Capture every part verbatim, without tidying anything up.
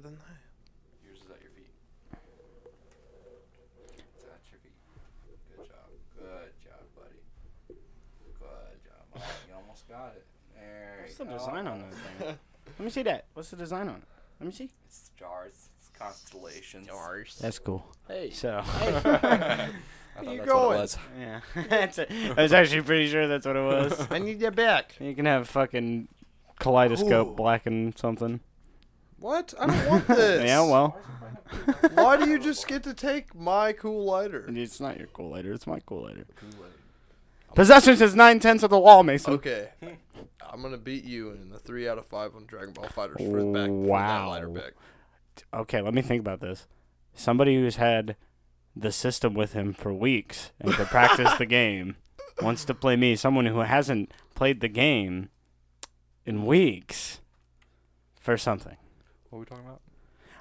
quicker than that. Yours is at your feet. It's at your feet. Good job. Good job, buddy. Good job, buddy. You almost got it. There What's the go. design on this thing? Let me see that. What's the design on it? Let me see. It's stars. It's constellations. Stars. That's cool. Hey. So. Hey. I thought you that's going? What it was. Yeah. that's it. I was actually pretty sure that's what it was. I need that back. You can have fucking kaleidoscope Ooh. blacken something. What? I don't want this. Yeah, well. Why do you just get to take my cool lighter? It's not your cool lighter. It's my cool lighter. Cool lighter. Possession says nine-tenths of the law, Mason. Okay. I'm going to beat you in the three out of five on Dragon Ball FighterZ for the back. Wow. For that lighter back. Okay, let me think about this. Somebody who's had the system with him for weeks and to practice the game wants to play me, someone who hasn't played the game in weeks, for something. What are we talking about?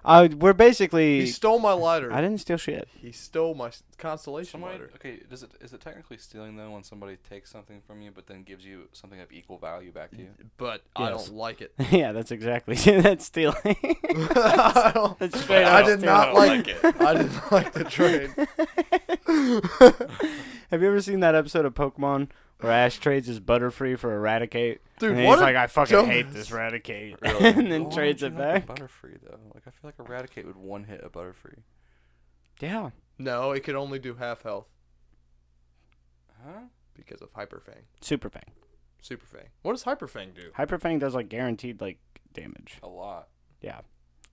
Uh, we're basically... He stole my lighter. I didn't steal shit. He stole my Constellation somebody, lighter. Okay, does it, is it technically stealing, though, when somebody takes something from you but then gives you something of equal value back to you? But yes. I don't like it. Yeah, that's exactly... That's stealing. I, don't, that's straight I did not like, like it. I didn't like the trade. Have you ever seen that episode of Pokemon where Ash trades his Butterfree for Eradicate? Dude, and he's like, I fucking dumbass. hate this Eradicate. Really? And then oh, trades it back. Like Butterfree, though. Like, I feel like Eradicate would one hit a Butterfree. Yeah. No, it could only do half health. Huh? Because of Hyperfang. Superfang. Superfang. What does Hyperfang do? Hyperfang does, like, guaranteed, like, damage. A lot. Yeah.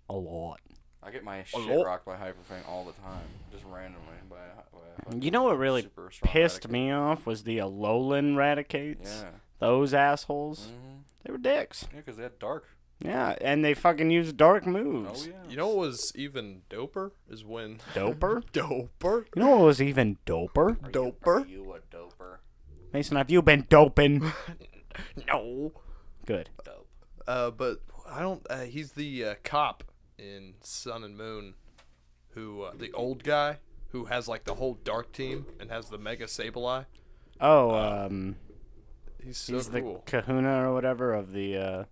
A lot. I get my shit rocked by Hyperfang all the time, just randomly. By, by, by you know what really pissed Eradicate. me off was the Alolan Eradicates. Yeah. Those assholes. Mm-hmm. They were dicks. Yeah, because they had dark. Yeah, and they fucking used dark moves. Oh, yeah. You know what was even doper is when... Doper? Doper. You know what was even doper? Are doper. You, are you a doper? Mason, have you been doping? No. Good. Dope. Uh, but I don't... Uh, he's the uh, cop in Sun and Moon, who uh, the old guy who has like the whole dark team and has the Mega Sableye. Oh, uh, um, he's so he's cool. the Kahuna or whatever of the. Uh,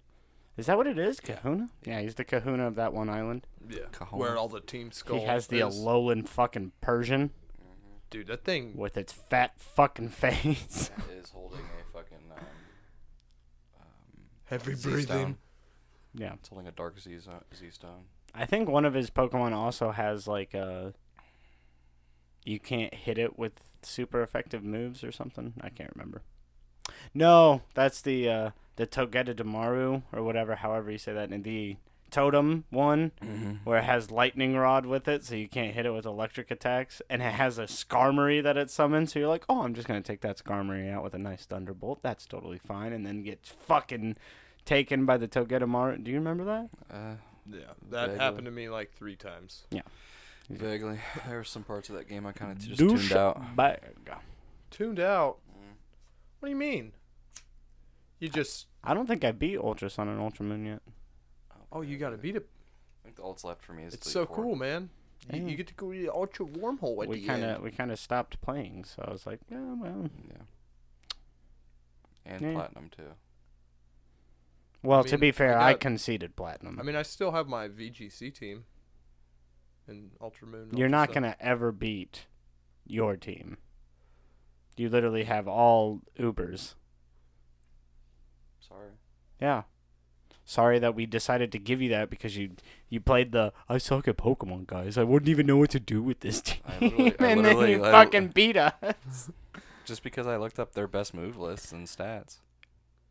is that what it is? Kahuna? Yeah, yeah he's the Kahuna of that one island. Yeah, Kahuna. Where all the team skulls. He has the is. Alolan fucking Persian. Dude, that thing with its fat fucking face. That is holding a fucking um, um, heavy breathing. Stone. Yeah, it's holding a dark Z stone. I think one of his Pokemon also has, like, a... You can't hit it with super effective moves or something. I can't remember. No, that's the uh, the Togedemaru or whatever, however you say that. And the Totem one, mm-hmm. where it has Lightning Rod with it, so you can't hit it with electric attacks. And it has a Skarmory that it summons, so you're like, oh, I'm just going to take that Skarmory out with a nice Thunderbolt. That's totally fine. And then get fucking... taken by the Togedemaru. Do you remember that? Uh, yeah, that vaguely. happened to me like three times. Yeah, vaguely. There were some parts of that game I kind of just Douche tuned out. Bag. Tuned out. Mm. What do you mean? You just. I don't think I beat Ultra Sun and Ultra Moon yet. Oh, you gotta beat it. I think all that's left for me is. It's so court. cool, man. You, you get to go to the Ultra Wormhole at we the kinda, end. We kind of stopped playing, so I was like, yeah, well. Yeah. And yeah. Platinum too. Well, I mean, to be fair, I, got, I conceded Platinum. I mean, I still have my V G C team in Ultra Moon. Ultra You're not going to ever beat your team. You literally have all Ubers. Sorry. Yeah. Sorry that we decided to give you that because you you played the, I suck at Pokemon, guys. I wouldn't even know what to do with this team. I literally, I and literally, then you I, fucking beat us. Just because I looked up their best move lists and stats.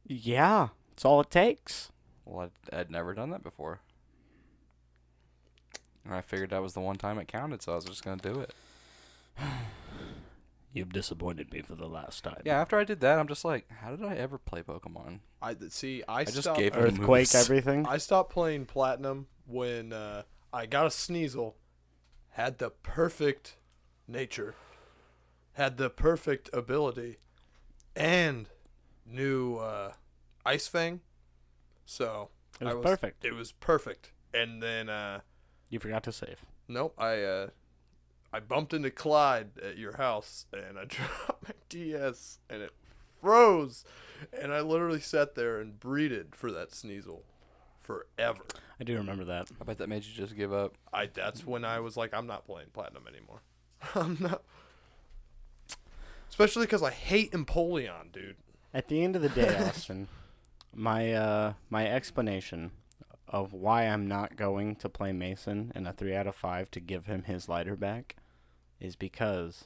Yeah. That's all it takes. Well, I'd, I'd never done that before. And I figured that was the one time it counted, so I was just going to do it. You've disappointed me for the last time. Yeah, after I did that, I'm just like, how did I ever play Pokemon? I see. I, I stopped, just gave Earthquake everything. I stopped playing Platinum when uh, I got a Sneasel, had the perfect nature, had the perfect ability, and knew... Uh, Ice Fang, so it was, I was perfect. It was perfect, and then uh, you forgot to save. Nope, I uh, I bumped into Clyde at your house, and I dropped my D S, and it froze, and I literally sat there and breeded for that Sneasel forever. I do remember that. I bet that made you just give up. I that's when I was like, I'm not playing Platinum anymore. I'm not. Especially because I hate Empoleon, dude. At the end of the day, Austin, my uh, my explanation of why I'm not going to play Mason in a three out of five to give him his lighter back is because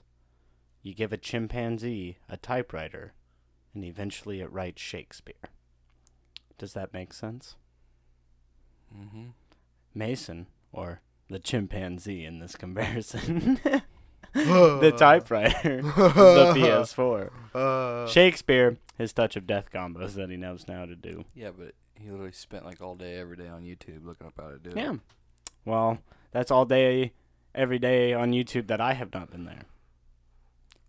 you give a chimpanzee a typewriter and eventually it writes Shakespeare. Does that make sense? Mm-hmm. Mason, or the chimpanzee in this comparison, the typewriter, the P S four. Uh. Shakespeare, his touch of death combos that he knows now to do. Yeah, but he literally spent like all day, every day on YouTube looking up how to do it. Yeah. Well, that's all day, every day on YouTube that I have not been there.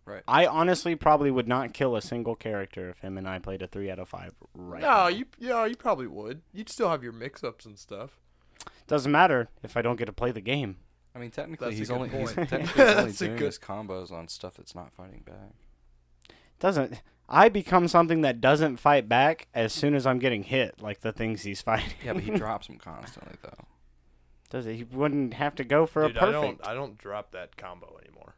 Right. I honestly probably would not kill a single character if him and I played a three out of five right no, now. You, yeah, you probably would. You'd still have your mix-ups and stuff. Doesn't matter if I don't get to play the game. I mean, technically, that's he's only, he's, technically he's only doing good. his combos on stuff that's not fighting back. Doesn't I become something that doesn't fight back as soon as I'm getting hit, like the things he's fighting. Yeah, but he drops them constantly, though. Does it? He wouldn't have to go for Dude, a perfect. I don't, I don't drop that combo anymore.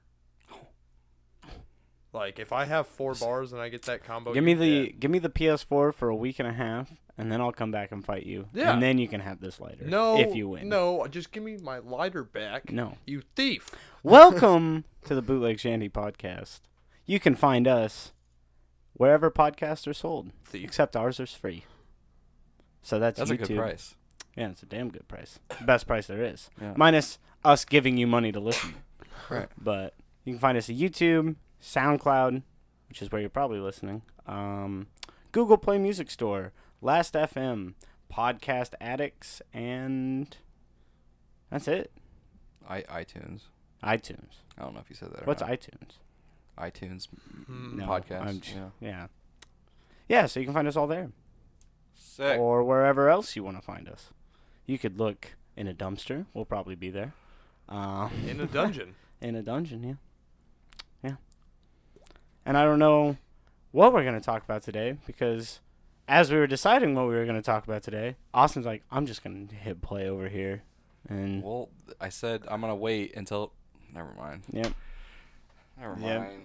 Like, if I have four bars and I get that combo, give me the dead. give me the P S four for a week and a half, and then I'll come back and fight you. Yeah. And then you can have this lighter. No, if you win. No, just give me my lighter back. No, you thief. Welcome to the Bootleg Shandy Podcast. You can find us wherever podcasts are sold, thief. except ours is free. So that's that's YouTube. a good price. Yeah, it's a damn good price. Best price there is, yeah. minus us giving you money to listen. Right, but you can find us at YouTube. SoundCloud, which is where you're probably listening, um, Google Play Music Store, Last F M, Podcast Addicts, and that's it. I iTunes. iTunes. I don't know if you said that or What's not. iTunes? iTunes no, podcast. Yeah. yeah. Yeah, so you can find us all there. Sick. Or wherever else you want to find us. You could look in a dumpster. We'll probably be there. Um, in a dungeon. in a dungeon, yeah. And I don't know what we're going to talk about today because as we were deciding what we were going to talk about today, Austin's like, I'm just going to hit play over here. And Well, I said I'm going to wait until... Never mind. Yep. Never yep. mind.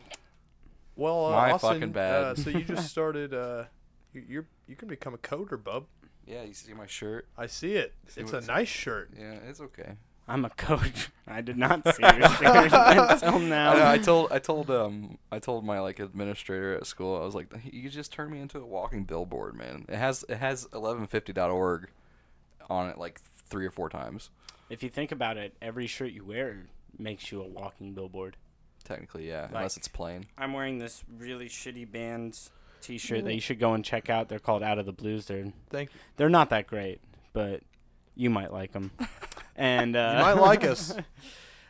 Well, uh, My Austin, fucking bad. Uh, so you just started... Uh, you're You can become a coder, bub. Yeah, you see my shirt? I see it. See it's a nice shirt. Yeah, it's okay. I'm a coach. I did not see your shirt until now. I, know, I told I told um I told my like administrator at school. I was like, you just turned me into a walking billboard, man. It has it has eleven fifty dot org on it like three or four times. If you think about it, every shirt you wear makes you a walking billboard. Technically, yeah, like, unless it's plain. I'm wearing this really shitty band's T-shirt Ooh. that you should go and check out. They're called Out of the Blues. They're Thank you. They're not that great, but you might like them. And uh, you might like us.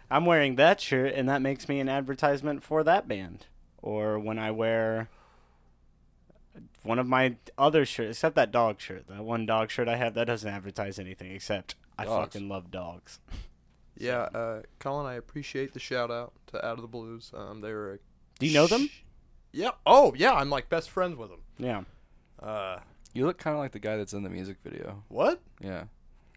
I'm wearing that shirt, and that makes me an advertisement for that band. Or when I wear one of my other shirts, except that dog shirt, that one dog shirt I have, that doesn't advertise anything except dogs. I fucking love dogs. Yeah, uh, Colin, I appreciate the shout out to Out of the Blues. Um, they were. A Do you know them? Yeah. Oh, yeah. I'm like best friends with them. Yeah. Uh, you look kind of like the guy that's in the music video. What? Yeah.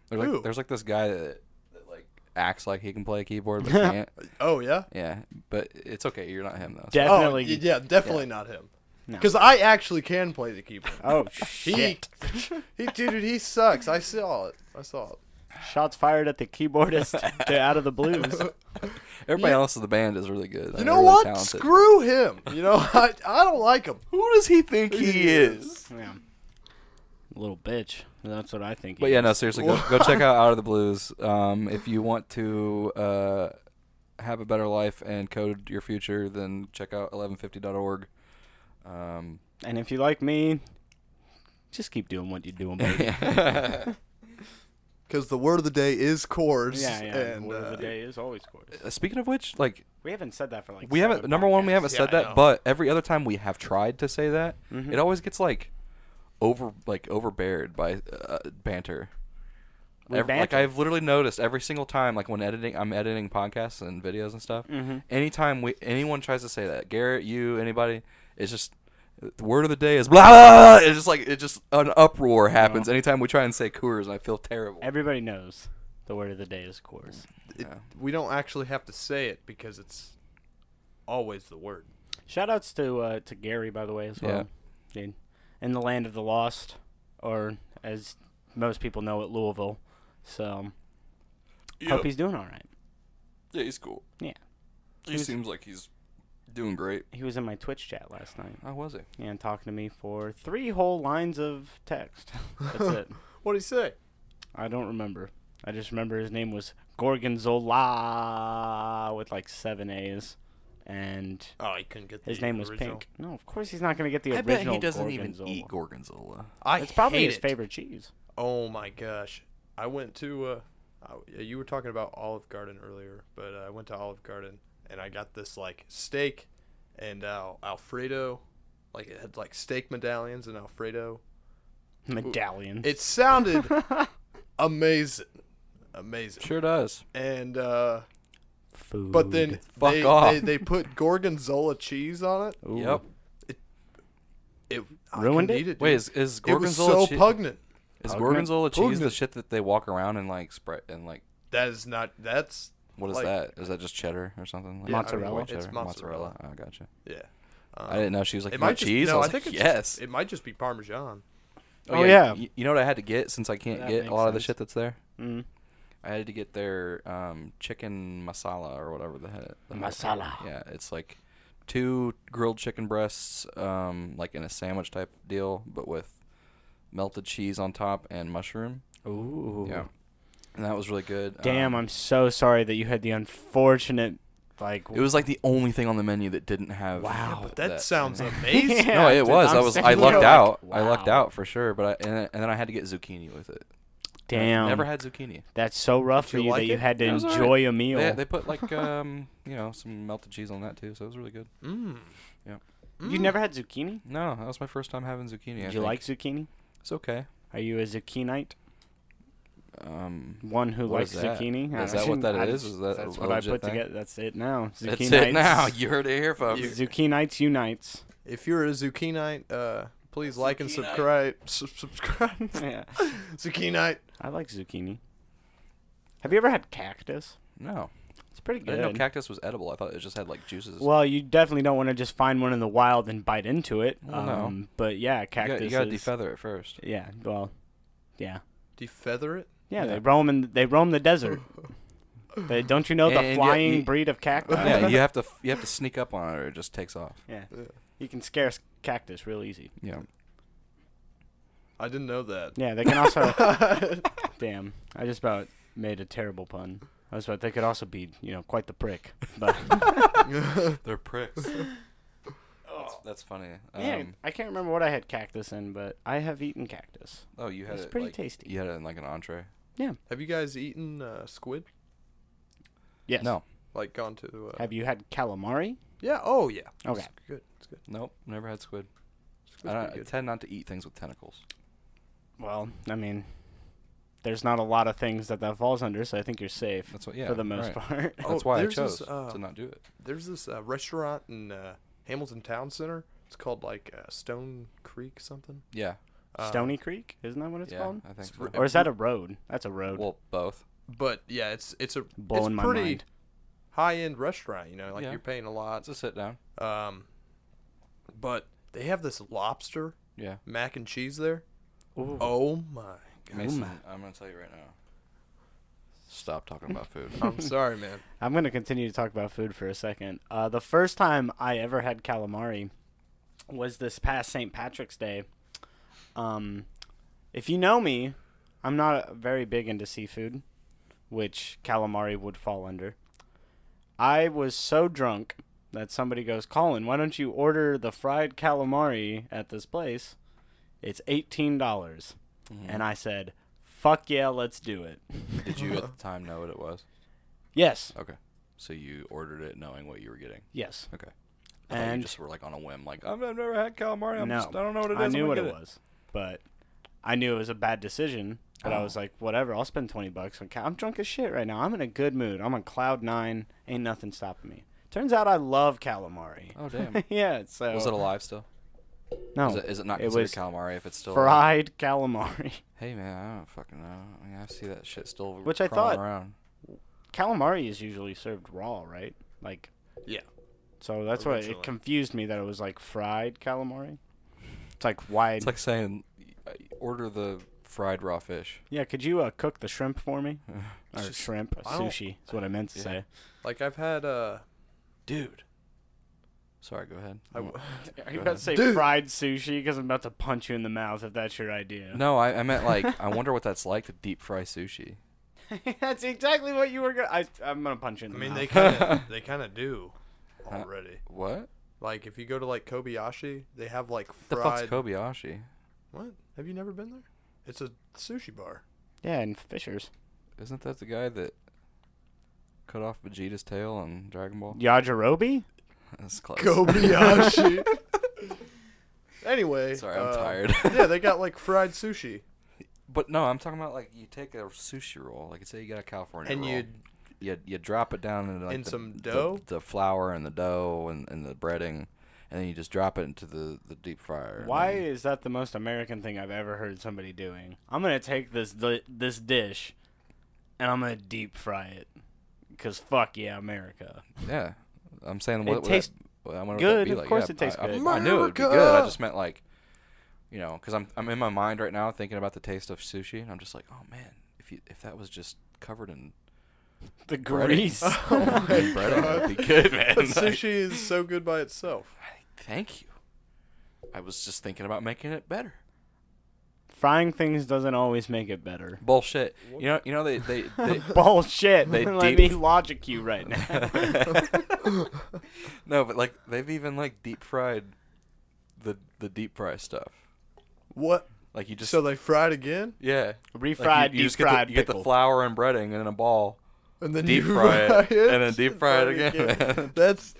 There's like, there's like this guy that, that like acts like he can play a keyboard but can't. Oh yeah. Yeah, but it's okay. You're not him though. So. Definitely. Oh, yeah, definitely yeah. not him. Because no. I actually can play the keyboard. Oh shit. He, he, dude, he sucks. I saw it. I saw it. Shots fired at the keyboardist. They're Out of the Blues. Everybody yeah. else in the band is really good. You know really what? Talented. Screw him. You know, I I don't like him. Who does he think he, he is? is? Yeah. Little bitch. That's what I think. But yeah, no, seriously, go, go check out Out of the Blues. Um, if you want to uh, have a better life and code your future, then check out eleven fifty dot org. Um, and if you like me, just keep doing what you're doing, baby. Because the word of the day is chords. Yeah, yeah. And, the word uh, of the day is always chords. Uh, speaking of which, like we haven't said that for like we haven't. Number podcasts. one, we haven't yeah, said that. But every other time we have tried to say that, mm-hmm. it always gets like. over like overbeared by uh, banter. Every, banter like I've literally noticed every single time like when editing I'm editing podcasts and videos and stuff mm-hmm. anytime we anyone tries to say that Garrett you anybody it's just the word of the day is blah, blah, blah. It's just like, it just an uproar happens. No. Anytime we try and say Coors, and I feel terrible. Everybody knows the word of the day is Coors. It, yeah. We don't actually have to say it because it's always the word. Shout outs to uh, to Gary, by the way, as well. Yeah. In, in the land of the lost, or as most people know it, Louisville. So, yep. Hope he's doing all right. Yeah, he's cool. Yeah. He, he was, seems like he's doing great. He was in my Twitch chat last night. How was he? And talking to me for three whole lines of text. That's it. What did he say? I don't remember. I just remember his name was Gorgonzola with like seven A's. And oh, he couldn't get the his name original. Was Pink. No, of course he's not going to get the I original. I bet he doesn't Gorgonzola. Even eat Gorgonzola. I it's probably hate his it. Favorite cheese. Oh my gosh! I went to uh, I, you were talking about Olive Garden earlier, but uh, I went to Olive Garden and I got this like steak and uh, Alfredo, like it had like steak medallions and Alfredo medallions. Ooh, it sounded amazing, amazing. Sure does. And. uh... Food. But then Fuck they, off. they they put Gorgonzola cheese on it. Ooh. Yep, it it ruined it. it Wait, is, is Gorgonzola it was so pugnant? Is pugnant? Gorgonzola cheese pugnant. the shit that they walk around and like spread and like? That is not. That's what is like, that? Is that just cheddar or something? Like, yeah, mozzarella. I mean, it's mozzarella. mozzarella. Oh, gotcha. Yeah, um, I didn't know she was like it might just, cheese. No, I, I think like, it's yes. Just, it might just be Parmesan. Oh, oh yeah. yeah. You know what I had to get since I can't that get a lot sense. of the shit that's there. Mm-hmm. I had to get their um, chicken masala or whatever the heck. Masala. Yeah, it's like two grilled chicken breasts, um, like in a sandwich type deal, but with melted cheese on top and mushroom. Ooh. Yeah. And that was really good. Damn, um, I'm so sorry that you had the unfortunate, like. It was like the only thing on the menu that didn't have. Wow, yeah, but that, that sounds amazing. Yeah, no, it dude, was. I'm I was. I lucked out. Like, wow. I lucked out for sure. But I, and, and then I had to get zucchini with it. Damn. Never had zucchini. That's so rough for you like that it? you had to enjoy right. a meal. They, they put like um, you know, some melted cheese on that too, so it was really good. Mm. Yeah. Mm. You never had zucchini? No, that was my first time having zucchini. Did I you think. like zucchini? It's okay. Are you a zucchinite? Um, one who likes zucchini. Is that what that is? Is that that's what I put thing? together? That's it now. Zucchinites. That's it now. You heard it here, folks. Zucchinites unites. If you're a zucchinite, uh. Please like zucchini. and subscribe. Sub subscribe. Yeah. Zucchini. I like zucchini. Have you ever had cactus? No. It's pretty good. I didn't know cactus was edible. I thought it just had like juices. Well, you definitely don't want to just find one in the wild and bite into it. Well, um, no. But yeah, cactus. You gotta, you gotta is, defeather it first. Yeah. Well. Yeah. Defeather it? Yeah. yeah. They roam in. They roam the desert. They, don't you know and, the and flying you, you, breed of cactus? Yeah. You have to. You have to sneak up on it, or it just takes off. Yeah. yeah. You can scare cactus real easy. Yeah. I didn't know that. Yeah, they can also... Damn. I just about made a terrible pun. I was about... They could also be, you know, quite the prick. But they're pricks. That's, that's funny. Yeah, um, I can't remember what I had cactus in, but I have eaten cactus. Oh, you had it... It's pretty like, tasty. You had it in, like, an entree? Yeah. Have you guys eaten uh, squid? Yes. No. Like, gone to... Uh, have you had calamari? Yeah. Oh, yeah. Okay. It's good. It's good. Nope. Never had squid. I, don't, I tend not to eat things with tentacles. Well, I mean, there's not a lot of things that that falls under, so I think you're safe. That's what, yeah, for the most right. part. That's oh, why I chose this, uh, to not do it. There's this uh, restaurant in uh, Hamilton Town Center. It's called like uh, Stone Creek something. Yeah. Uh, Stony Creek? Isn't that what it's yeah, called? I think so. Or is that a road? That's a road. Well, both. But yeah, it's it's a blowing it's my pretty mind. high-end restaurant, you know, like yeah. you're paying a lot. It's a sit-down. Um, but they have this lobster yeah. mac and cheese there. Ooh. Oh, my God. Mason, I'm going to tell you right now, stop talking about food. I'm sorry, man. I'm going to continue to talk about food for a second. Uh, the first time I ever had calamari was this past Saint Patrick's Day. Um, if you know me, I'm not very big into seafood, which calamari would fall under. I was so drunk that somebody goes, Colin, why don't you order the fried calamari at this place? It's eighteen dollars. Mm-hmm. And I said, fuck yeah, let's do it. Did you at the time know what it was? Yes. Okay. So you ordered it knowing what you were getting? Yes. Okay. I and you just were like on a whim, like, I've never had calamari. I'm no, just, I don't know what it is. I knew what it, it was, but I knew it was a bad decision. But oh. I was like, whatever, I'll spend twenty bucks on cal- I'm drunk as shit right now. I'm in a good mood. I'm on cloud nine. Ain't nothing stopping me. Turns out I love calamari. Oh, damn. Yeah. So. Was it alive still? No. Is it, is it not considered it calamari if it's still fried around? Calamari? Hey man, I don't fucking know. I mean, I see that shit still which I thought around. Calamari is usually served raw, right? Like yeah. So that's why it confused me that it was like fried calamari. It's like why? It's like saying order the fried raw fish. Yeah, could you uh, cook the shrimp for me? Or just, shrimp, sushi. That's what I meant to yeah. say. Like I've had, uh, dude. Sorry, go ahead. I, Are you about ahead. to say dude. fried sushi? Because I'm about to punch you in the mouth if that's your idea. No, I, I meant like, I wonder what that's like to deep fry sushi. That's exactly what you were going to... I'm going to punch you in the I mean, mouth. They kind of they kind of do already. Uh, what? Like, if you go to, like, Kobayashi, they have, like, fried... What the fuck's Kobayashi? What? Have you never been there? It's a sushi bar. Yeah, and Fisher's. Isn't that the guy that cut off Vegeta's tail on Dragon Ball? Yajirobe? That's close. Kobayashi. Anyway. Sorry, I'm uh, tired. Yeah, they got, like, fried sushi. But, no, I'm talking about, like, you take a sushi roll. Like, say you got a California and roll. And you you you drop it down into, like, in the, some dough? The, the flour and the dough and, and the breading. And then you just drop it into the, the deep fryer. Why then... is that the most American thing I've ever heard somebody doing? I'm going to take this this dish and I'm going to deep fry it. Because fuck yeah, America. Yeah. I'm saying what it tastes that, what good. Of like. course yeah, it tastes I, good. I, I knew it would be good. I just meant like, you know, because I'm, I'm in my mind right now thinking about the taste of sushi. And I'm just like, oh, man, if you if that was just covered in... The grease. Oh my God. That'd be good, man. But sushi is so good by itself. Thank you. I was just thinking about making it better. Frying things doesn't always make it better. Bullshit. What? You know, you know they they, they bullshit. They let deep... me logic you right now. No, but like they've even like deep fried the the deep fry stuff. What? Like you just so they fried again? Yeah, refried, like you, you deep fried. You get the flour and breading and then a ball. And then deep fry it, it, and then deep fry it again. again. That's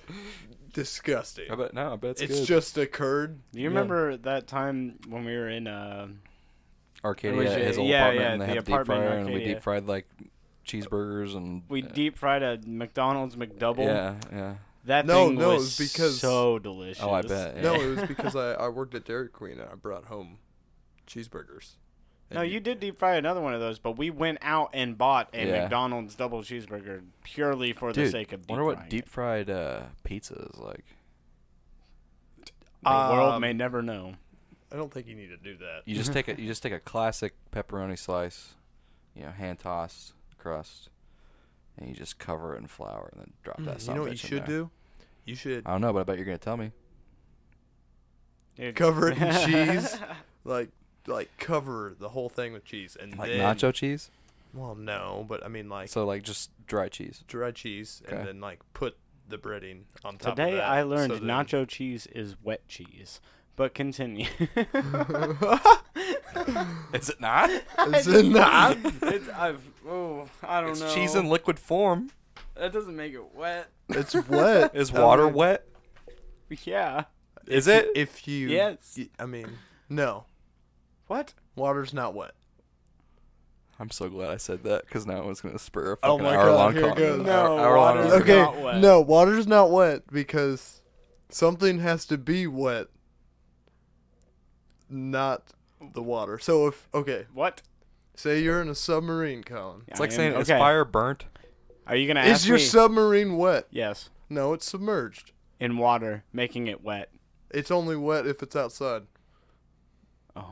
disgusting. I bet no, I bet it's, it's good. just a curd. Do you yeah. remember that time when we were in uh, Arcadia, was, his old yeah, apartment, yeah, and they the had deep fryer, and we deep fried like cheeseburgers and we uh, deep fried a McDonald's McDouble. Yeah, yeah. That no, thing no, was, it was because, so delicious. Oh, I bet. Yeah. No, it was because I, I worked at Dairy Queen and I brought home cheeseburgers. No, you did deep fry another one of those, but we went out and bought a yeah. McDonald's double cheeseburger purely for Dude, the sake of deep frying. I wonder what deep fried uh, pizza is like. The um, world may never know. I don't think you need to do that. You just take a you just take a classic pepperoni slice, you know, hand tossed crust, and you just cover it in flour and then drop mm, that. You know what you should there. do? You should. I don't know, but I bet you're gonna tell me. Dude. Cover it in cheese, like. Like cover the whole thing with cheese and like then, nacho cheese. Well, no, but I mean like so like just dry cheese, dry cheese, okay. and then like put the breading on top. Today of that I learned so nacho cheese is wet cheese. But continue. Is it not? Is it not? It's, I've oh I don't it's know. It's cheese in liquid form. That doesn't make it wet. It's wet. Is water um, wet? Yeah. Is if, it? If you yes. I mean no. What? Water's not wet. I'm so glad I said that because now it's going to spur a fucking oh hour-long call. No, hour water's long okay. not wet. No, water's not wet because something has to be wet, not the water. So if, okay. What? Say you're in a submarine, Colin. It's I like am, saying, okay. is fire burnt? Are you going to ask me? Is your submarine wet? Yes. No, it's submerged. In water, making it wet. It's only wet if it's outside. Oh.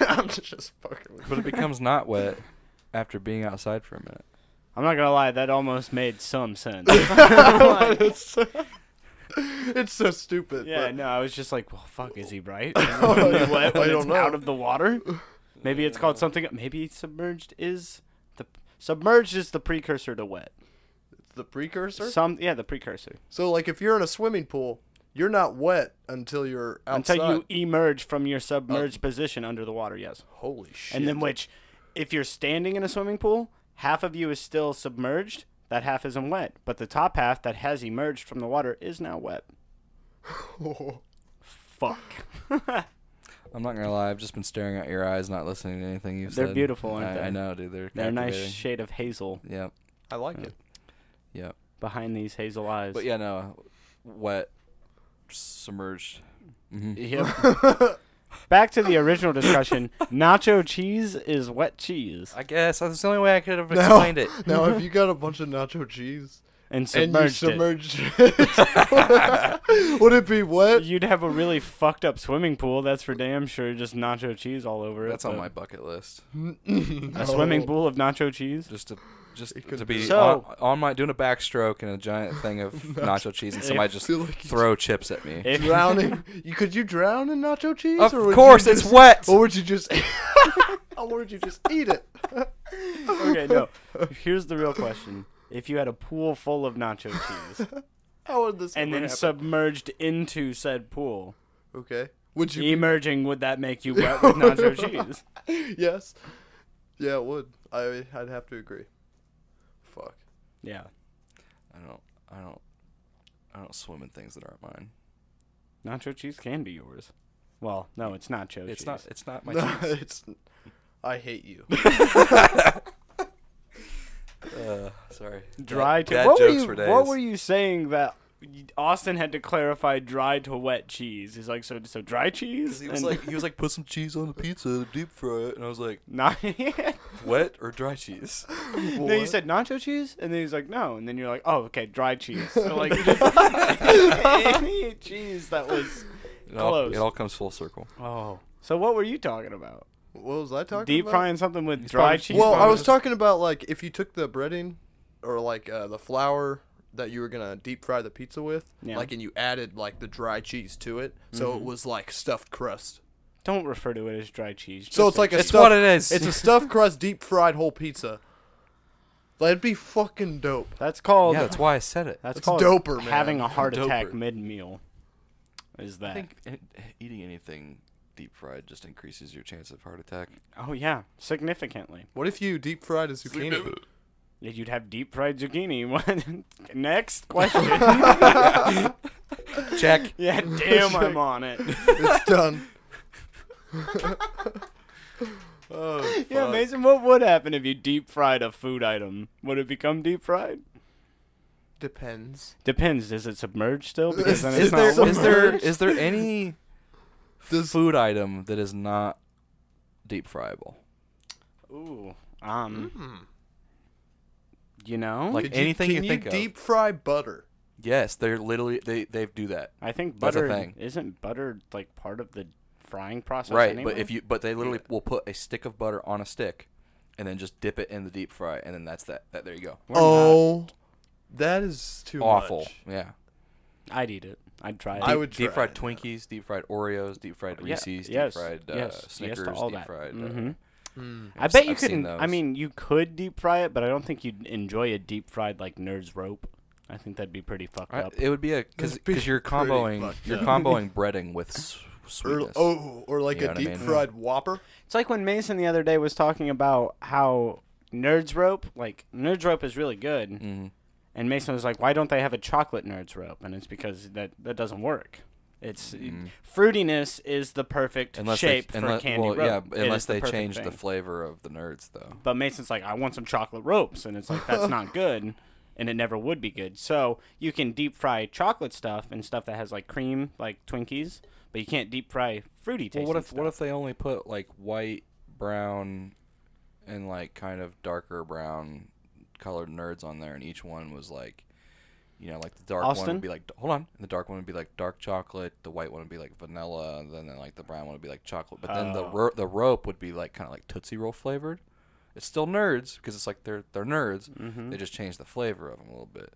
I'm just fucking with you. But it becomes not wet after being outside for a minute. I'm not going to lie. That almost made some sense. Like, it's, so, it's so stupid. Yeah, but. no, I was just like, well, fuck, is he right? Oh, yeah. wet when I don't it's know. Out of the water? Maybe it's called something. Maybe submerged is the submerged is the precursor to wet. The precursor? Some, yeah, the precursor. So, like, if you're in a swimming pool... You're not wet until you're outside. Until you emerge from your submerged oh. position under the water, yes. Holy shit. And then which, if you're standing in a swimming pool, half of you is still submerged, that half isn't wet. But the top half that has emerged from the water is now wet. Oh. Fuck. I'm not going to lie, I've just been staring at your eyes, not listening to anything you've They're said. They're beautiful, aren't I, they? I know, dude. They're, They're a nice shade of hazel. Yep. I like yeah. it. Yep. Behind these hazel eyes. But yeah, no, wet. Submerged Mm-hmm. Yep. Back to the original discussion. Nacho cheese is wet cheese. I guess that's the only way I could have explained now, it. Now, if you got a bunch of nacho cheese and submerged, and you submerged it, it would it be wet? You'd have a really fucked up swimming pool. That's for damn sure. Just nacho cheese all over it. That's on my bucket list. No. A swimming pool of nacho cheese. Just to just to be so, on, on my doing a backstroke and a giant thing of nacho cheese, and somebody just like throw chips at me. If drowning, you, could you drown in nacho cheese? Of or course, it's just, wet. Or would you just? Or would you just eat it? Okay, no. Here's the real question. If you had a pool full of nacho cheese, how would this and then happen? Submerged into said pool, okay, would you emerging? Be... Would that make you wet with nacho cheese? Yes, yeah, it would. I I'd have to agree. Fuck. Yeah, I don't, I don't, I don't swim in things that aren't mine. Nacho cheese can be yours. Well, no, it's nacho cheese. It's not. It's not my cheese. It's. I hate you. Uh, sorry. Dry to what, jokes were you, for days. What were you saying that Austin had to clarify? Dry to wet cheese. He's like, so so dry cheese. He was and like, he was like, put some cheese on the pizza, deep fry it, and I was like, not wet or dry cheese. What? No, you said nacho cheese, and then he's like, no, and then you're like, oh, okay, dry cheese. So like, any cheese that was it close. All, it all comes full circle. Oh, so what were you talking about? What was I talking Deep about? Deep frying something with He's dry cheese. Well, I was talking about, like, if you took the breading or, like, uh, the flour that you were going to deep fry the pizza with, yeah. like, and you added, like, the dry cheese to it, mm-hmm. so it was, like, stuffed crust. Don't refer to it as dry cheese. So it's like a it's stuffed, what it is. It's a stuffed crust, deep-fried whole pizza. That'd be fucking dope. That's called... Yeah, that's why I said it. That's it's called doper, man. Having a heart doper. Attack mid-meal is that. I think eating anything... deep fried just increases your chance of heart attack. Oh yeah, significantly. What if you deep fried a zucchini? You'd have deep fried zucchini. Next question. Check. Yeah, damn, check. I'm on it. It's done. Oh, fuck. Yeah, Mason, what would happen if you deep fried a food item? Would it become deep fried? Depends. Depends. Is it submerged still? Because then it's not. Is there is there any This food item that is not deep fryable? Ooh, um, mm. you know, like Could anything you, can you think you of. Deep fry butter? Yes, they're literally they they do that. I think butter That's a thing. Isn't butter like part of the frying process, right? Anyway? But if you but they literally yeah. will put a stick of butter on a stick, and then just dip it in the deep fry, and then that's that. That there you go. We're oh, that is too awful. Much. Yeah, I'd eat it. I'd try it. I would deep fried Twinkies, deep fried Oreos, deep fried Reese's, deep fried Snickers, deep fried. I bet you couldn't. I mean, you could deep fry it, but I don't think you'd enjoy a deep fried like Nerds rope. I think that'd be pretty fucked up. It would be a because you're comboing you're comboing breading with sweetness. Oh, or like a deep fried Whopper. It's like when Mason the other day was talking about how Nerds rope, like Nerds rope, is really good. Mm-hmm. And Mason was like, why don't they have a chocolate Nerds rope? And it's because that, that doesn't work. It's mm. fruitiness is the perfect unless shape they, for unless, a candy well, rope. Yeah, unless they the change thing. The flavor of the Nerds, though. But Mason's like, I want some chocolate ropes. And it's like, that's not good. And it never would be good. So you can deep fry chocolate stuff and stuff that has like cream, like Twinkies. But you can't deep fry fruity tasting well, what if stuff. What if they only put like white, brown, and like kind of darker brown colored Nerds on there, and each one was like, you know, like the dark Austin? One would be like, hold on, and the dark one would be like dark chocolate, the white one would be like vanilla, and then, then like the brown one would be like chocolate, but oh. then the ro the rope would be like kind of like Tootsie Roll flavored. It's still Nerds because it's like they're they're Nerds. Mm-hmm. They just changed the flavor of them a little bit.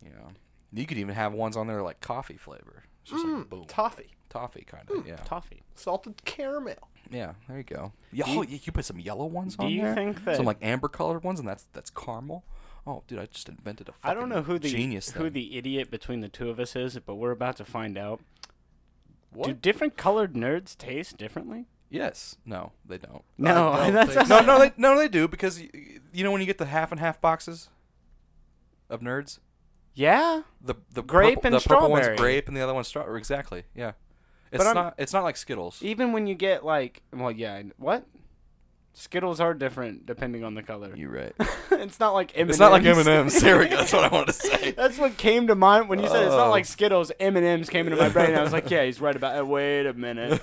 You know, you could even have ones on there like coffee flavor. It's just mm, like boom. Toffee, toffee kind of mm, yeah, toffee, salted caramel. Yeah, there you go. You, oh, you, you put some yellow ones on there? Do you think that... Some, like, amber-colored ones, and that's that's caramel? Oh, dude, I just invented a fucking I don't know who the, genius who thing. the idiot between the two of us is, but we're about to find out. What? Do different colored Nerds taste differently? Yes. No, they don't. No, I don't that's no, no, they, no, they do, because, you, you know when you get the half-and-half boxes of Nerds? Yeah. The, the grape purple, and the strawberry. The purple one's grape, and the other one's strawberry. Exactly, yeah. It's not, it's not like Skittles. Even when you get like, well, yeah, what? Skittles are different depending on the color. You're right. It's not like M and M's. It's not like M and M's. There we go. That's what I wanted to say. That's what came to mind when you said uh, it's not like Skittles. M and M's came into my brain. And I was like, yeah, he's right about it. Wait a minute.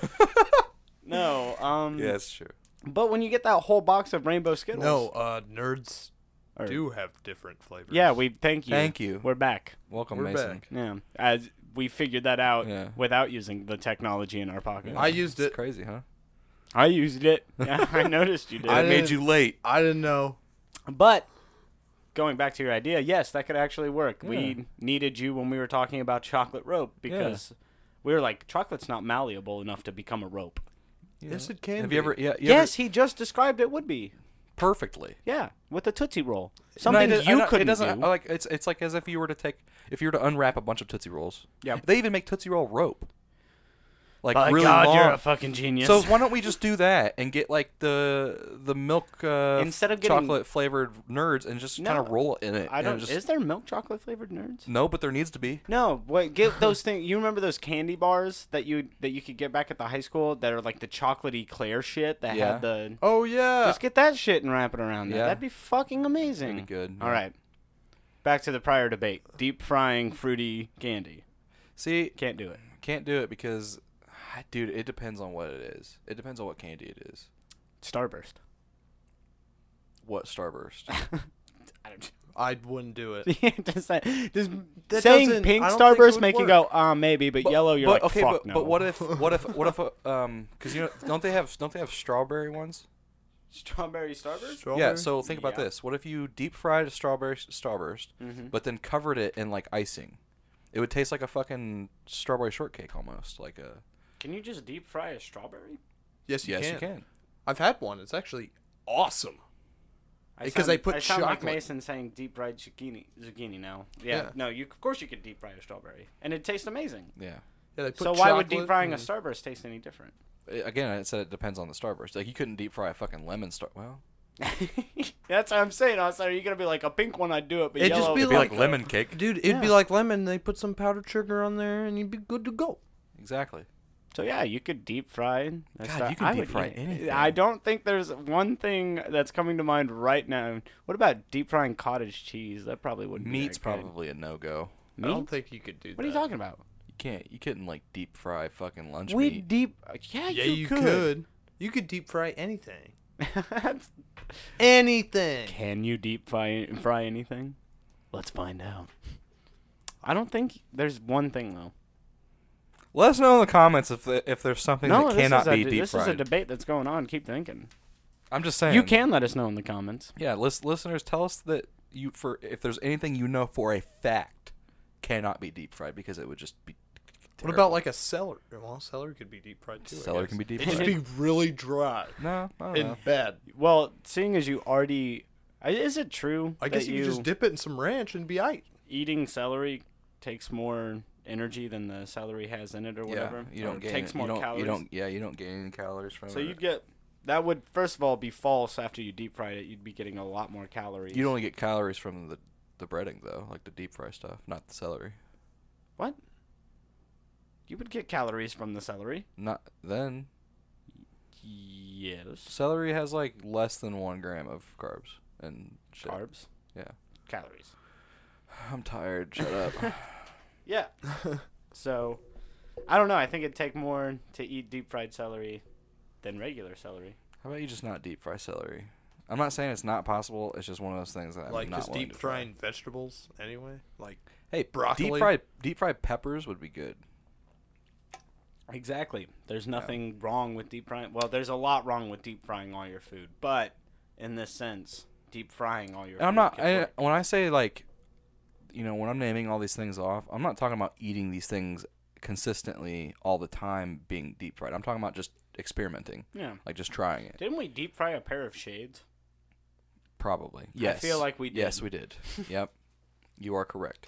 No. Um, yeah, that's true. But when you get that whole box of rainbow Skittles. No, uh, Nerds or, do have different flavors. Yeah, we thank you. Thank you. We're back. Welcome, We're Mason. Back. Yeah. As we figured that out yeah. without using the technology in our pocket. I used it. It's crazy, huh? I used it. Yeah, I noticed you did. I made you late. I didn't know. But going back to your idea, yes, that could actually work. Yeah. We needed you when we were talking about chocolate rope because yeah. we were like, chocolate's not malleable enough to become a rope. Yes, it can. Have be. you ever? Yeah, you yes, ever, he just described it would be perfectly. Yeah, with a Tootsie Roll, something no, you couldn't it doesn't, do. Like it's it's like as if you were to take if you were to unwrap a bunch of Tootsie Rolls. Yeah, they even make Tootsie Roll rope. Like By really God, long. You're a fucking genius. So why don't we just do that and get like the the milk uh, instead of getting, chocolate flavored Nerds and just no, kind of roll in it. I don't. Just, is there milk chocolate flavored Nerds? No, but there needs to be. No, wait, get those things. You remember those candy bars that you that you could get back at the high school that are like the chocolatey Eclair shit that yeah. had the. Oh yeah. Just get that shit and wrap it around that. Yeah. That'd be fucking amazing. That'd be good. Yeah. All right, back to the prior debate: deep frying fruity candy. See, can't do it. Can't do it because. Dude, it depends on what it is. It depends on what candy it is. Starburst. What Starburst? I don't. I wouldn't do it. does that, does that saying pink Starburst make work. you go, ah, uh, maybe, but, but yellow, you're but, like, okay, fuck but, no. But what if, what if, what if, uh, um, because you know, don't they have, don't they have strawberry ones? Strawberry Starburst? Strawberry? Yeah. So think about yeah. this. What if you deep fried a strawberry Starburst, mm-hmm. but then covered it in like icing? It would taste like a fucking strawberry shortcake almost, like a. Can you just deep fry a strawberry? Yes, you yes, can. you can. I've had one. It's actually awesome. Because I, I put I sound chocolate. like Mason saying deep fried zucchini. Zucchini now. Yeah. yeah. No, you. Of course you could deep fry a strawberry, and it tastes amazing. Yeah. yeah they put so why would deep frying a Starburst taste any different? Again, I said it depends on the Starburst. Like you couldn't deep fry a fucking lemon star. Well. That's what I'm saying. I was like, are you gonna be like a pink one? I'd do it, but it'd yellow. Just be it'd like, be like lemon cake, dude. It'd yeah. be like lemon. They put some powdered sugar on there, and you'd be good to go. Exactly. So, yeah, you could deep fry. That's God, not, you can deep fry anything. I don't think there's one thing that's coming to mind right now. What about deep frying cottage cheese? That probably wouldn't Meat's be Meat's probably good. a no-go. Meat? I don't think you could do what that. What are you talking about? You can't. You couldn't, like, deep fry fucking lunch we meat. We deep... Uh, yeah, yeah, you, you could. could. You could deep fry anything. Anything. Can you deep fry, fry anything? Let's find out. I don't think... There's one thing, though. Let us know in the comments if the, if there's something no, that cannot be deep fried. No, this is a debate that's going on. Keep thinking. I'm just saying. You can let us know in the comments. Yeah, list, listeners, tell us that you for if there's anything you know for a fact cannot be deep fried because it would just be terrible. What about like a celery? Well, celery could be deep fried too. Celery can be deep fried. It'd just be really dry. No, I don't and know. bad. Well, seeing as you already, is it true? I guess you, you could just dip it in some ranch and be aight. Eating celery takes more energy than the celery has in it or whatever. Yeah, you don't or gain takes more you don't, calories. You don't, yeah, you don't gain any calories from so it. So you'd get that would first of all be false after you deep fried it. You'd be getting a lot more calories. You'd only get calories from the the breading though, like the deep fry stuff, not the celery. What? You would get calories from the celery? Not then. Yes. Celery has like less than one gram of carbs and shit. Carbs? Yeah. Calories. I'm tired. Shut up. Yeah. So, I don't know. I think it'd take more to eat deep-fried celery than regular celery. How about you just not deep-fry celery? I'm not saying it's not possible. It's just one of those things that I'm like not Like, just deep-frying vegetables anyway? Like, hey, broccoli? Deep-fried deep-fried peppers would be good. Exactly. There's nothing yeah. wrong with deep-frying. Well, there's a lot wrong with deep-frying all your food. But, in this sense, deep-frying all your and food I'm not... I, when I say, like... You know, when I'm naming all these things off, I'm not talking about eating these things consistently all the time being deep fried. I'm talking about just experimenting. Yeah. Like just trying it. Didn't we deep fry a pair of shades? Probably. Yes. I feel like we did. Yes, we did. Yep. You are correct.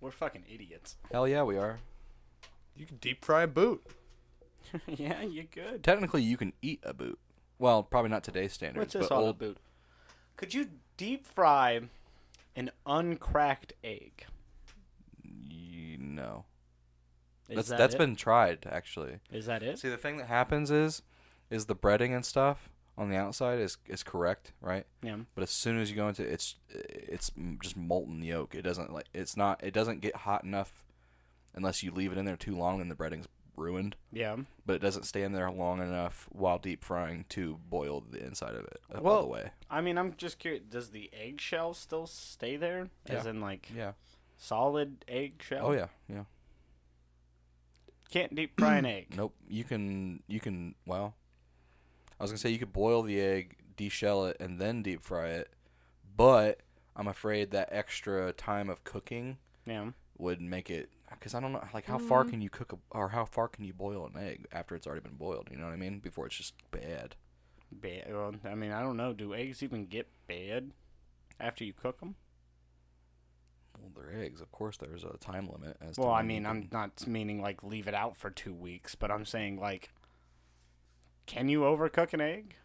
We're fucking idiots. Hell yeah, we are. You can deep fry a boot. Yeah, you could. Technically, you can eat a boot. Well, probably not today's standards. What's this but old boot? Could you deep fry... an uncracked egg. You know. Is that's that that's it? been tried actually. Is that it? See, the thing that happens is is the breading and stuff on the outside is is correct, right? Yeah. But as soon as you go into it, it's it's just molten yolk. It doesn't like it's not it doesn't get hot enough unless you leave it in there too long, then the breading's ruined. Yeah. But it doesn't stay in there long enough while deep frying to boil the inside of it well, all the way. I mean, I'm just curious. Does the eggshell still stay there? Yeah. As in like yeah. solid eggshell? Oh yeah, yeah. Can't deep fry an egg. Nope. You can. You can. Well, I was gonna say you could boil the egg, deshell it, and then deep fry it, but I'm afraid that extra time of cooking yeah. would make it. Because I don't know, like how mm. far can you cook a, or how far can you boil an egg after it's already been boiled? You know what I mean? Before it's just bad. Bad. Well, I mean, I don't know. Do eggs even get bad after you cook them? Well, they're eggs. Of course, there's a time limit. As well, to I mean, I'm not meaning like leave it out for two weeks, but I'm saying like, can you overcook an egg?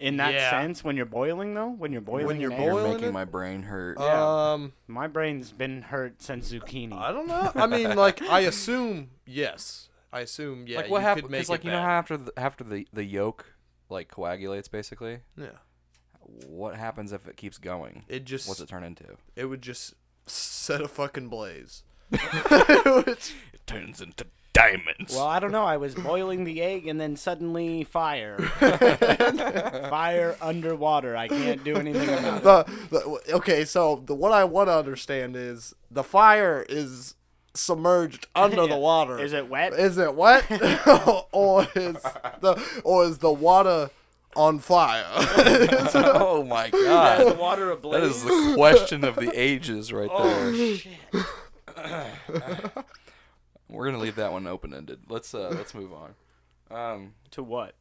In that yeah. sense, when you're boiling though, when you're boiling, when you're an boiling, egg, you're making it? My brain hurt. Yeah. Um, my brain's been hurt since zucchini. I don't know. I mean, like I assume yes. I assume yeah. Like what happened? Because like it you bad. know how after the, after the the yolk like coagulates basically. Yeah. What happens if it keeps going? It just what's it turn into? It would just set a fucking blaze. it, would, it turns into diamonds. Well, I don't know. I was boiling the egg and then suddenly fire. Fire underwater. I can't do anything about the, it. The, okay, so the, what I want to understand is the fire is submerged under yeah. the water. Is it wet? Is it wet? or is the or is the water on fire? Oh my god! Is the water ablaze? That is the question of the ages, right oh, there. Oh shit. uh, we're gonna leave that one open-ended. Let's uh, let's move on. Um, to what?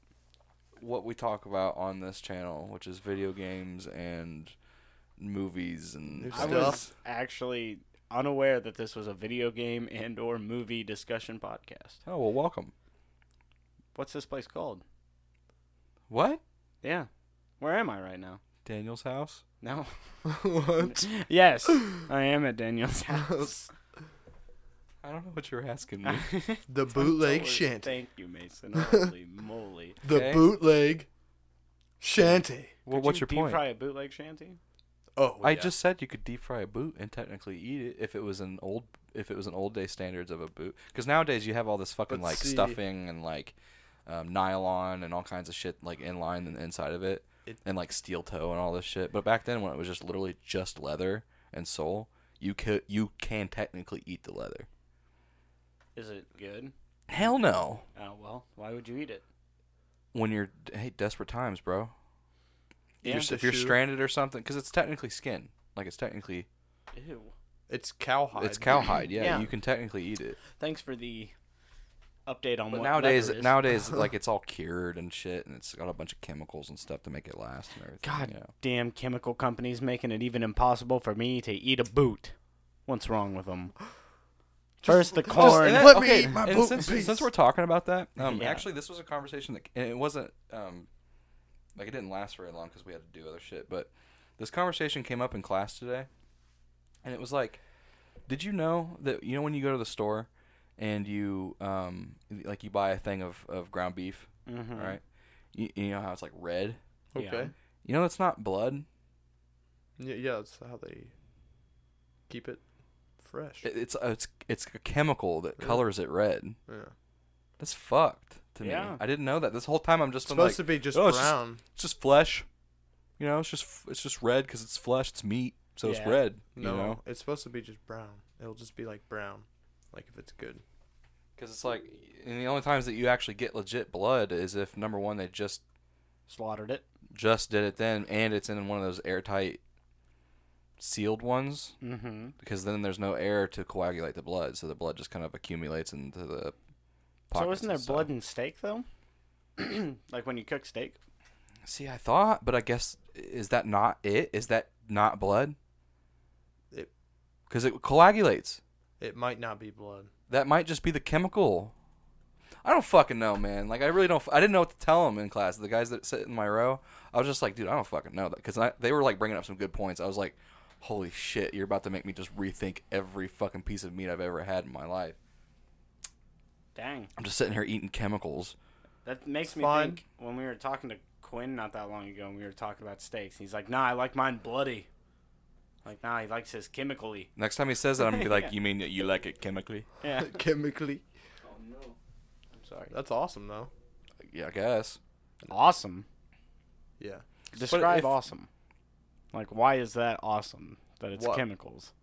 What we talk about on this channel, which is video games and movies and stuff. I was actually unaware that this was a video game and/or movie discussion podcast. Oh well, welcome. What's this place called? What? Yeah. Where am I right now? Daniel's house? No. What? Yes, I am at Daniel's house. I don't know what you're asking me. The bootleg shanty. Thank you, Mason. Holy moly. The okay. bootleg shanty. Well, could what's you your point? Deep fry a bootleg shanty? Oh, I yeah. just said you could deep fry a boot and technically eat it if it was an old if it was an old day standards of a boot. Because nowadays you have all this fucking Let's like see. stuffing and like um, nylon and all kinds of shit like in line and inside of it, it and like steel toe and all this shit. But back then when it was just literally just leather and sole, you could you can technically eat the leather. Is it good? Hell no. Oh, well, why would you eat it? When you're, hey, desperate times, bro. Yeah. If, you're, if you're stranded or something, because it's technically skin. Like, it's technically... Ew. It's cowhide. It's cowhide, yeah. yeah. You can technically eat it. Thanks for the update on but what nowadays, leather is. Nowadays, like, it's all cured and shit, and it's got a bunch of chemicals and stuff to make it last and everything. God you know. damn chemical companies making it even impossible for me to eat a boot. What's wrong with them? First the corn. Just, Let okay, me eat my boot since, since we're talking about that, um, yeah. actually this was a conversation that and it wasn't um, like it didn't last very long because we had to do other shit. But this conversation came up in class today, and it was like, did you know that you know when you go to the store and you um like you buy a thing of, of ground beef, mm-hmm. right? You, you know how it's like red. Okay. Yeah. You know it's not blood. Yeah, yeah, that's how they keep it. Fresh. It's it's it's a chemical that yeah. colors it red. Yeah, that's fucked to yeah. me. I didn't know that. This whole time I'm just it's supposed like, to be just oh, brown. It's just, it's just flesh. You know, it's just it's just red because it's flesh. It's meat, so yeah. it's red. No, you know? It's supposed to be just brown. It'll just be like brown, like if it's good. Because it's like, and the only times that you actually get legit blood is if number one they just slaughtered it, just did it then, and it's in one of those airtight. Sealed ones, mm-hmm. because then there's no air to coagulate the blood, so the blood just kind of accumulates into the pockets. So isn't there blood in steak, though? Like when you cook steak? See, I thought, but I guess, is that not it? Is that not blood? Because it, it coagulates. It might not be blood. That might just be the chemical. I don't fucking know, man. Like, I really don't... I didn't know what to tell them in class. The guys that sit in my row, I was just like, dude, I don't fucking know that. Because they were, like, bringing up some good points. I was like... Holy shit, you're about to make me just rethink every fucking piece of meat I've ever had in my life. Dang. I'm just sitting here eating chemicals. That makes it's me fun. think when we were talking to Quinn not that long ago, and we were talking about steaks. And he's like, nah, I like mine bloody. Like, nah, he likes his chemically. Next time he says that, I'm going to be like, yeah. You mean you like it chemically? Yeah. Chemically. Oh, no. I'm sorry. That's awesome, though. Yeah, I guess. Awesome? Yeah. Describe if, awesome. Like, why is that awesome? That it's what? Chemicals.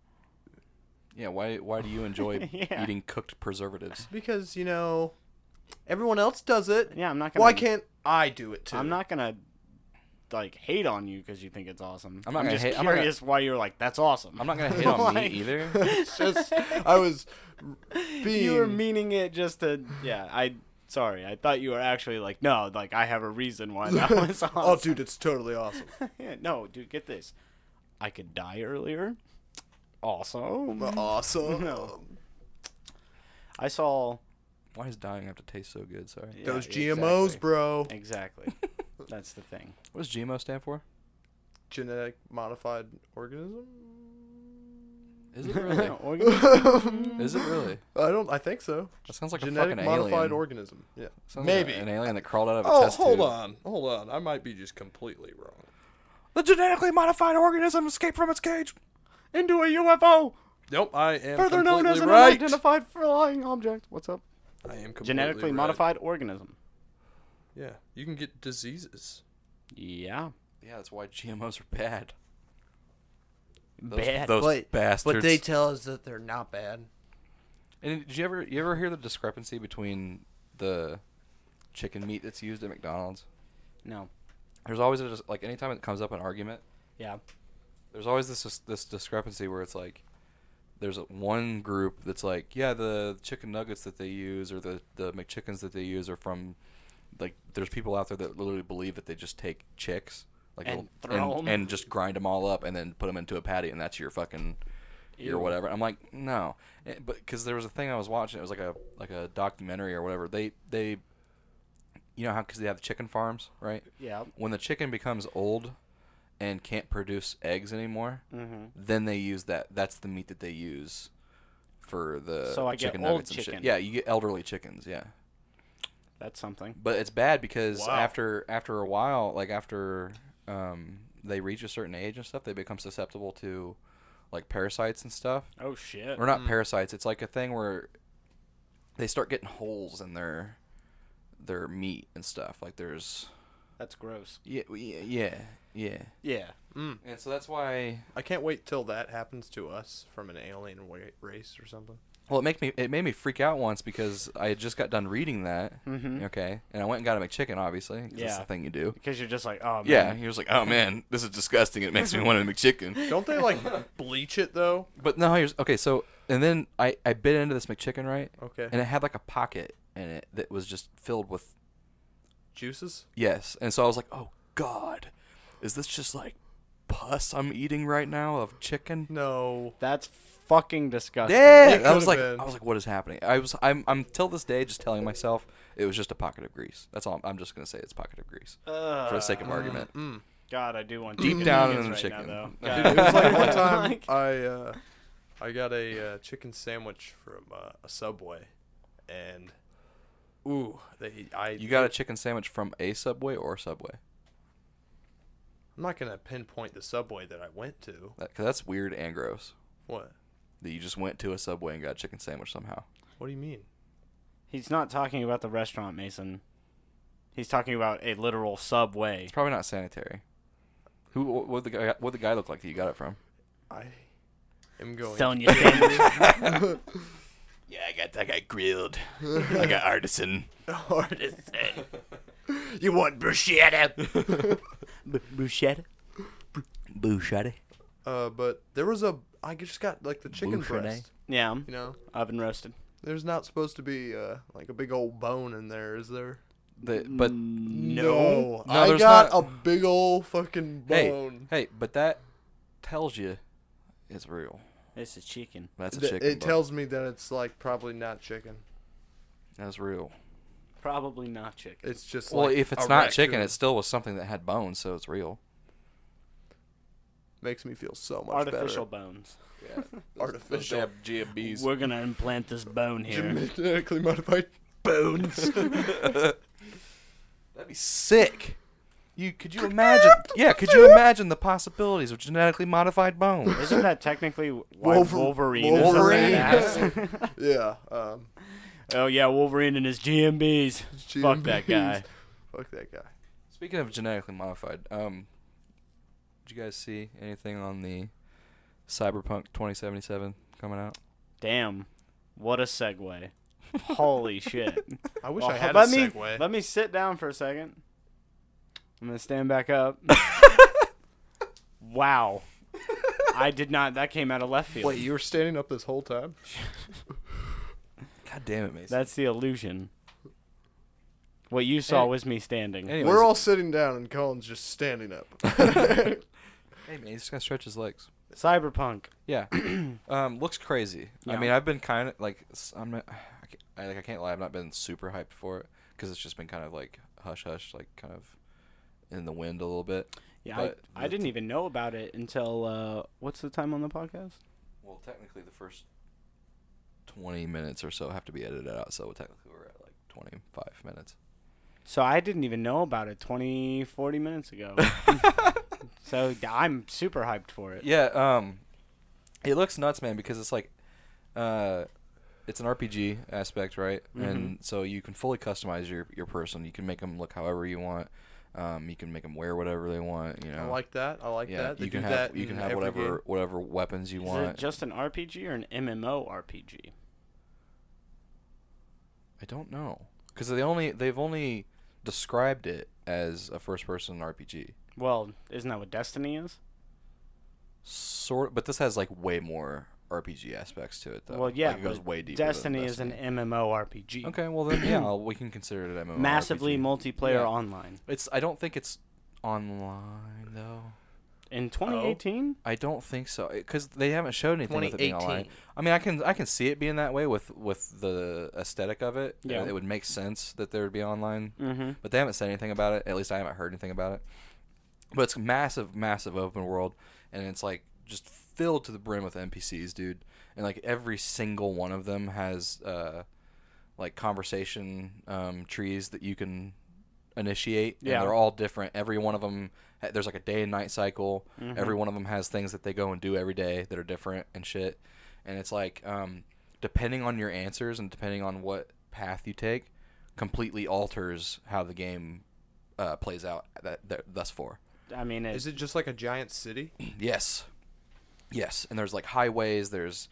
Yeah, why Why do you enjoy yeah. eating cooked preservatives? Because, you know, everyone else does it. Yeah, I'm not gonna... Why can't I do it, too? I'm not going to... like hate on you because you think it's awesome. I'm, not I'm gonna just hate, curious I'm gonna, why you're like that's awesome. I'm not gonna hate on like, me either. It's just I was being. You were meaning it just to yeah. I sorry. I thought you were actually like no. Like I have a reason why that was awesome. Oh, dude, it's totally awesome. Yeah, no, dude, get this. I could die earlier. Awesome. Awesome. No. I saw. Why does dying have to taste so good? Sorry. Yeah, those G M Os, exactly. Bro. Exactly. That's the thing. What does G M O stand for? Genetic modified organism? Is it really? Organism? Is it really? I don't. I think so. That sounds like genetic a fucking modified alien. organism. Yeah. Sounds Maybe like an alien that crawled out of a oh, test tube. Oh, hold on, hold on. I might be just completely wrong. The genetically modified organism escaped from its cage into a U F O. Nope, I am further known as an right. unidentified flying object. What's up? I am completely genetically right. modified organism. Yeah, you can get diseases. Yeah. Yeah, that's why G M Os are bad. Those, bad. Those but, bastards. What they tell us that they're not bad. And did you ever you ever hear the discrepancy between the chicken meat that's used at McDonald's? No. There's always a, like anytime it comes up an argument. Yeah. There's always this this discrepancy where it's like there's a, one group that's like, yeah, the chicken nuggets that they use or the the McChickens that they use are from. Like, there's people out there that literally believe that they just take chicks like and, throw and, them. and just grind them all up and then put them into a patty, and that's your fucking Ew. your whatever. I'm like, no. It, but because there was a thing I was watching. It was like a like a documentary or whatever. They, they you know how because they have chicken farms, right? Yeah. When the chicken becomes old and can't produce eggs anymore, mm-hmm. then they use that. That's the meat that they use for the so I chicken get old nuggets chicken. and shit. Yeah, you get elderly chickens, yeah. That's something. But it's bad because wow. after after a while, like after um, they reach a certain age and stuff, they become susceptible to like parasites and stuff. Oh, shit. Or not mm. parasites. It's like a thing where they start getting holes in their their meat and stuff. Like there's... That's gross. Yeah. Yeah. Yeah. Yeah. Mm. And so that's why... I can't wait till that happens to us from an alien race or something. Well, it make me it made me freak out once because I had just got done reading that. Mm-hmm. Okay, and I went and got a McChicken, obviously. Yeah, that's the thing you do. Because you're just like, oh man. Yeah, he was like, oh man, this is disgusting. It makes me want a McChicken. Don't they like bleach it though? But no, here's okay. So and then I I bit into this McChicken, right? Okay. And it had like a pocket in it that was just filled with juices. Yes, and so I was like, oh god, is this just like pus I'm eating right now of chicken? No, that's. Fucking disgusting. Yeah, I was like, been. I was like, what is happening? I was, I'm, I'm till this day just telling myself it was just a pocket of grease. That's all. I'm, I'm just gonna say it's a pocket of grease uh, for the sake of uh, argument. Mm. God, I do want deep mm. down in the right chicken. Now, Dude, it was like one time I, uh, I got a uh, chicken sandwich from uh, a Subway, and ooh, they, I. You got a chicken sandwich from a Subway or Subway? I'm not gonna pinpoint the Subway that I went to. That, 'cause that's weird and gross. What? That you just went to a Subway and got a chicken sandwich somehow. What do you mean? He's not talking about the restaurant, Mason. He's talking about a literal Subway. It's probably not sanitary. Who? What the guy? What the guy look like that you got it from? I am going. Selling your sandwich. Yeah, I got that guy grilled. I got artisan. Artisan. You want bruschetta? Bruschetta. Bruschetta. Uh, but there was a. I just got, like, the chicken Bouchonnet. breast. Yeah. You know? Oven roasted. There's not supposed to be, uh, like, a big old bone in there, is there? The, but no. no I got not... a big old fucking bone. Hey, hey, but that tells you it's real. It's a chicken. That's a chicken. It bone. tells me that it's, like, probably not chicken. That's real. Probably not chicken. It's just, well, like, well, if it's not raccoon. chicken, it still was something that had bones, so it's real. Makes me feel so much Artificial better. bones. Yeah. Artificial G M Bs. We're going to implant this bone here. Genetically modified bones. That'd be sick. You could you imagine? Yeah, could you imagine the possibilities of genetically modified bones? Isn't that technically why Wolver Wolverine? Wolverine. Is a badass? Yeah. Um, oh yeah, Wolverine and his G M Bs. His G M Bs. Fuck that guy. Fuck that guy. Speaking of genetically modified, um, did you guys see anything on the Cyberpunk twenty seventy-seven coming out? Damn, what a segue! Holy shit! I wish well, I had a segue. Me, let me sit down for a second. I'm going to stand back up. Wow. I did not. That came out of left field. Wait, you were standing up this whole time? God damn it, Mason. That's the illusion. What you saw hey, was me standing. Anyways. We're all sitting down, and Colin's just standing up. Hey, man, he's just going to stretch his legs. Cyberpunk. Yeah. um, looks crazy. Yeah. I mean, I've been kind of, like, I'm not, I, can't, I, like, I can't lie. I've not been super hyped for it, because it's just been kind of, like, hush-hush, like, kind of. In the wind a little bit. Yeah, but I, I didn't even know about it until uh, what's the time on the podcast? Well, technically the first twenty minutes or so have to be edited out, so technically we're at like twenty-five minutes. So I didn't even know about it twenty, forty minutes ago. So I'm super hyped for it. Yeah, um, it looks nuts, man, because it's like uh, it's an R P G aspect, right? Mm-hmm. And so you can fully customize your your person. You can make them look however you want. Um, you can make them wear whatever they want. You know, I like that. I like yeah, that. They you can do have that you can have whatever game. Whatever weapons you Is want. Is it just an R P G or an M M O R P G? I don't know, because they only they've only described it as a first-person R P G. Well, isn't that what Destiny is? Sort, but this has like way more R P G aspects to it, though. Well, yeah, like, it goes way deeper. Destiny is an M M O R P G. Okay, well then, yeah, we can consider it an M M O R P G. Massively multiplayer yeah. online. It's. I don't think it's online though. In twenty eighteen? Oh, I don't think so, because they haven't showed anything with it being online. I mean, I can I can see it being that way with with the aesthetic of it. Yeah, it would make sense that there would be online, mm-hmm. but they haven't said anything about it. At least I haven't heard anything about it. But it's massive, massive open world, and it's like just. Filled to the brim with N P Cs, dude, and like every single one of them has uh like conversation um trees that you can initiate. Yeah, and they're all different. Every one of them, there's like a day and night cycle. Mm-hmm. Every one of them has things that they go and do every day that are different and shit. And it's like um depending on your answers and depending on what path you take completely alters how the game uh plays out that, that thus far. I mean, it, is it just like a giant city? Yes. Yes, and there's like highways, there's,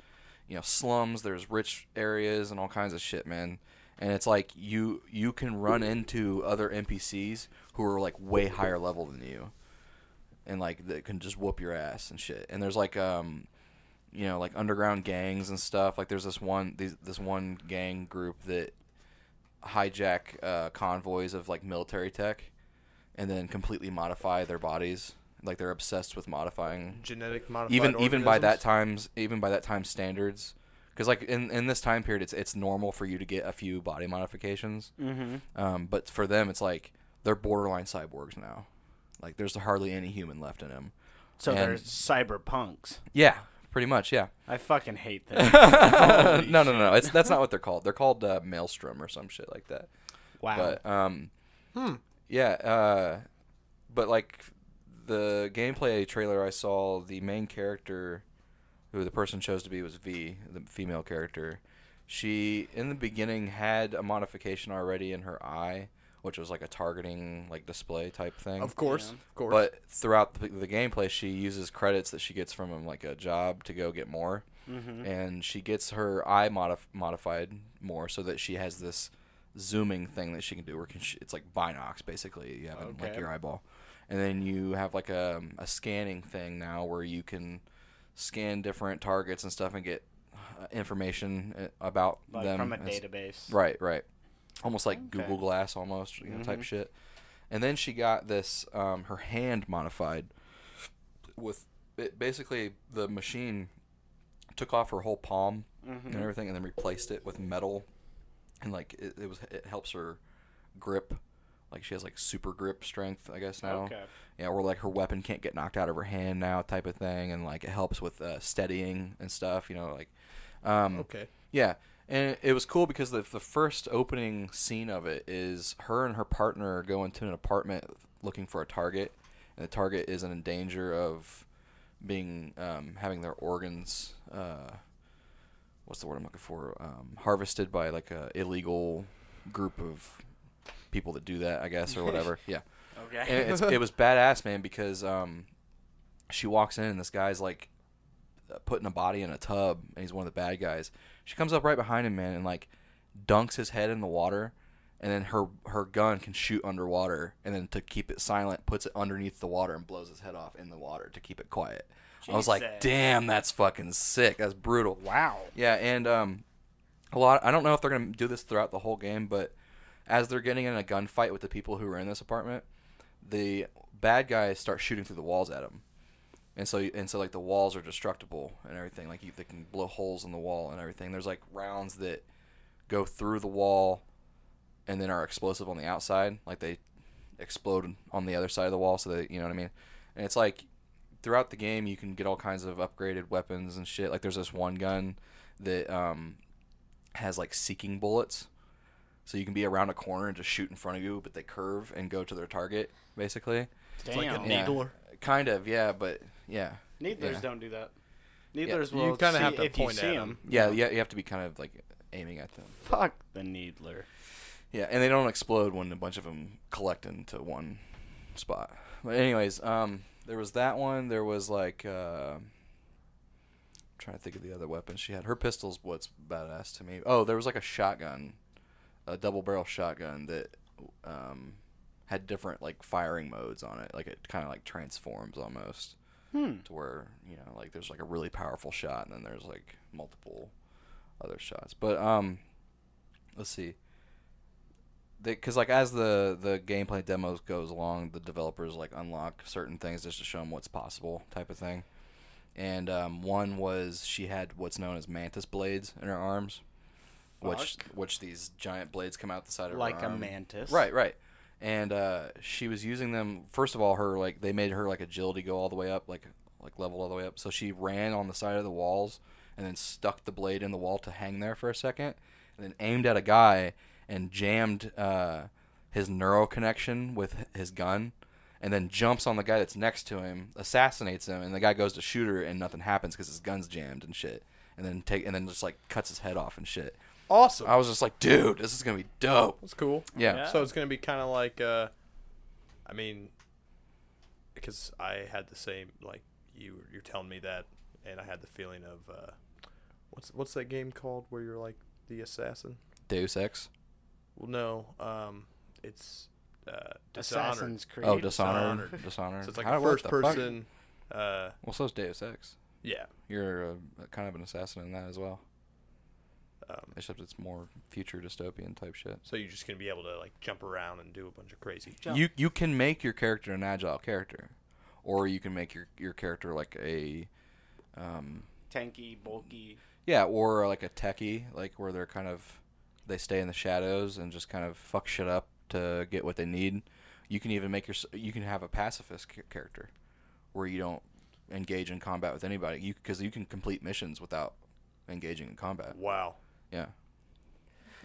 you know, slums, there's rich areas and all kinds of shit, man. And it's like you you can run into other N P Cs who are like way higher level than you, and like that can just whoop your ass and shit. And there's like um, you know, like underground gangs and stuff. Like there's this one these, this one gang group that hijack uh, convoys of like military tech, and then completely modify their bodies. Like they're obsessed with modifying genetic modified even organisms? even by that times even by that time standards, because like in in this time period it's it's normal for you to get a few body modifications. Mm-hmm. Um, but for them it's like they're borderline cyborgs now. Like there's hardly any human left in them. So and they're cyberpunks. Yeah, pretty much. Yeah. I fucking hate that. no, no, no, no. It's that's not what they're called. They're called uh, Maelstrom or some shit like that. Wow. But um, hmm. Yeah. Uh, but like. The gameplay trailer I saw, the main character, who the person chose to be was V, the female character. She, in the beginning, had a modification already in her eye, which was like a targeting like display type thing. Of course, yeah. of course. But throughout the, the gameplay, she uses credits that she gets from like a job to go get more. Mm-hmm. And she gets her eye modif modified more so that she has this zooming thing that she can do. Where can she, it's like Binox, basically. You have okay. like your eyeball. And then you have like a, a scanning thing now where you can scan different targets and stuff and get information about like them. From a database. Right, right. Almost like okay. Google Glass almost, you know, mm-hmm. type shit. And then she got this, um, her hand modified with it, basically the machine took off her whole palm mm-hmm. and everything and then replaced it with metal. And like it, it was, it helps her grip. Like, she has, like, super grip strength, I guess, now. Okay. Yeah, or, like, her weapon can't get knocked out of her hand now type of thing. And, like, it helps with uh, steadying and stuff, you know, like. Um, okay. Yeah. And it was cool because the, the first opening scene of it is her and her partner go into an apartment looking for a target, and the target isn't in danger of being um, having their organs uh, what's the word I'm looking for um, harvested by like a illegal group of people that do that, I guess, or whatever. Yeah. Okay. And it's, it was badass, man, because um, she walks in and this guy's like putting a body in a tub, and he's one of the bad guys. She comes up right behind him, man, and like dunks his head in the water, and then her her gun can shoot underwater, and then to keep it silent, puts it underneath the water and blows his head off in the water to keep it quiet. Jesus. I was like, damn, that's fucking sick. That's brutal. Wow. Yeah, and um, a lot. I don't know if they're gonna do this throughout the whole game, but as they're getting in a gunfight with the people who are in this apartment, the bad guys start shooting through the walls at them. And so, and so, like, the walls are destructible and everything. Like, you, they can blow holes in the wall and everything. There's, like, rounds that go through the wall and then are explosive on the outside. Like, they explode on the other side of the wall, so they, you know what I mean? And it's, like, throughout the game, you can get all kinds of upgraded weapons and shit. Like, there's this one gun that um, has, like, seeking bullets. So you can be around a corner and just shoot in front of you, but they curve and go to their target, basically. Damn. It's like a needler. Yeah, kind of, yeah, but... Yeah. Needlers yeah. don't do that. Needlers yeah. will you kind of have to point at them. them. Yeah, yeah, you have to be kind of like aiming at them. Fuck the needler. Yeah, and they don't explode when a bunch of them collect into one spot. But anyways, um, there was that one. There was like, uh, I'm trying to think of the other weapons she had. Her pistol's what's badass to me. Oh, there was like a shotgun, a double barrel shotgun that um, had different like firing modes on it. Like it kind of like transforms almost. Hmm. To where, you know, like there's like a really powerful shot, and then there's like multiple other shots. But um, let's see, because like as the the gameplay demos goes along, the developers like unlock certain things just to show them what's possible, type of thing. And um, one was she had what's known as mantis blades in her arms, Fuck. which which these giant blades come out the side of like her arm. Like a mantis. Right, right. And uh, she was using them. First of all, her like they made her like agility go all the way up, like like level all the way up. So she ran on the side of the walls and then stuck the blade in the wall to hang there for a second, and then aimed at a guy and jammed uh, his neural connection with his gun, and then jumps on the guy that's next to him, assassinates him, and the guy goes to shoot her, and nothing happens because his gun's jammed and shit. And then take and then just like cuts his head off and shit. Awesome. I was just like, dude, this is going to be dope. That's cool. Yeah. yeah. So it's going to be kind of like, uh, I mean, because I had the same, like, you, you're telling me that, and I had the feeling of, uh, what's what's that game called where you're, like, the assassin? Deus Ex? Well, no. Um, it's uh, Dishonored. Assassin's Creed. Oh, Dishonored. Dishonored. Dishonored. So it's like How a first-person. Uh, well, so is Deus Ex. Yeah. You're a, kind of an assassin in that as well. Um, Except it's more future dystopian type shit. So you're just gonna be able to like jump around and do a bunch of crazy. Jump. You you can make your character an agile character, or you can make your your character like a um, tanky, bulky. Yeah, or like a techie, like where they're kind of they stay in the shadows and just kind of fuck shit up to get what they need. You can even make your you can have a pacifist character, where you don't engage in combat with anybody. You because you can complete missions without engaging in combat. Wow. Yeah.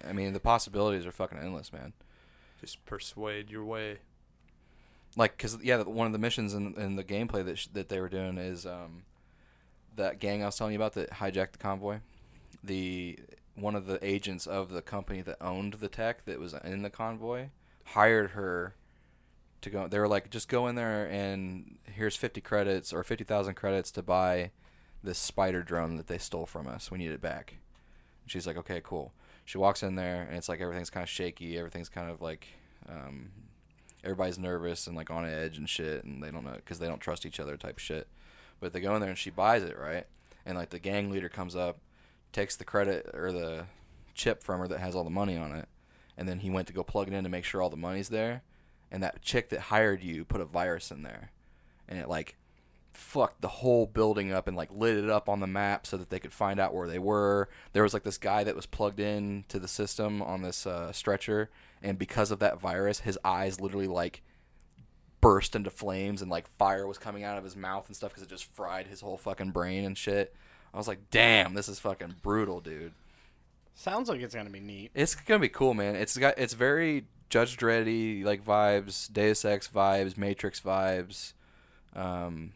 I mean, the possibilities are fucking endless, man. Just persuade your way. Like, because, yeah, one of the missions in, in the gameplay that sh that they were doing is um, that gang I was telling you about that hijacked the convoy. The one of the agents of the company that owned the tech that was in the convoy hired her to go. They were like, just go in there and here's fifty credits or fifty thousand credits to buy this spider drone that they stole from us. We need it back. She's like, okay, cool. She walks in there, and it's like everything's kind of shaky. Everything's kind of like um, everybody's nervous and like on edge and shit, and they don't know because they don't trust each other type shit. But they go in there, and she buys it, right? And like the gang leader comes up, takes the credit or the chip from her that has all the money on it, and then he went to go plug it in to make sure all the money's there. And that chick that hired you put a virus in there, and it like fucked the whole building up and like lit it up on the map so that they could find out where they were. There was like this guy that was plugged in to the system on this uh, stretcher, and because of that virus, his eyes literally like burst into flames and like fire was coming out of his mouth and stuff because it just fried his whole fucking brain and shit. I was like, damn, this is fucking brutal, dude. Sounds like it's gonna be neat. It's gonna be cool, man. It's got it's very Judge Dredd like vibes, Deus Ex vibes, Matrix vibes, um,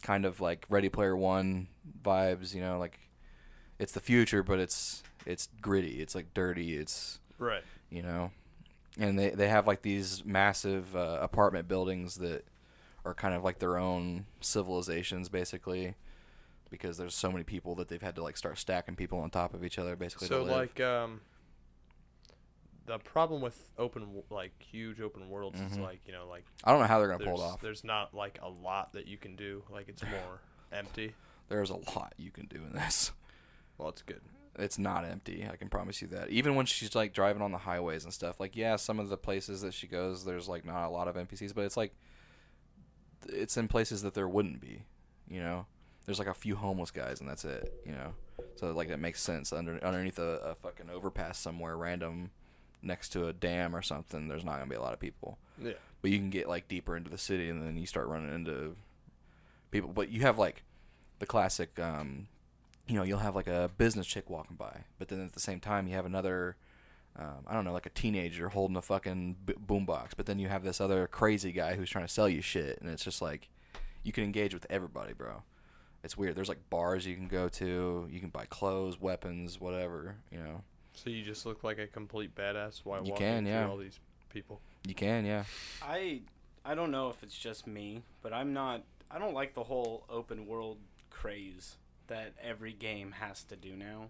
kind of like Ready Player One vibes. You know, like it's the future, but it's it's gritty. It's like dirty. It's right. You know, and they they have like these massive uh, apartment buildings that are kind of like their own civilizations, basically, because there's so many people that they've had to like start stacking people on top of each other, basically. So like um. The problem with open, like huge open worlds, mm-hmm. is like you know, like I don't know how they're gonna pull it off. There's not like a lot that you can do. Like it's more empty. There's a lot you can do in this. Well, it's good. It's not empty. I can promise you that. Even when she's like driving on the highways and stuff, like yeah, some of the places that she goes, there's like not a lot of N P Cs, but it's like it's in places that there wouldn't be. You know, there's like a few homeless guys, and that's it. You know, so like that makes sense under underneath a, a fucking overpass somewhere random. Next to a dam or something, there's not gonna be a lot of people. Yeah, but you can get like deeper into the city, and then you start running into people. But you have like the classic, um, you know, you'll have like a business chick walking by, but then at the same time you have another, um, I don't know, like a teenager holding a fucking b boombox. But then you have this other crazy guy who's trying to sell you shit, and it's just like you can engage with everybody, bro. It's weird. There's like bars you can go to. You can buy clothes, weapons, whatever. You know. So you just look like a complete badass while you walking can, yeah. through all these people. You can, yeah. I I don't know if it's just me, but I'm not. I don't like the whole open world craze that every game has to do now.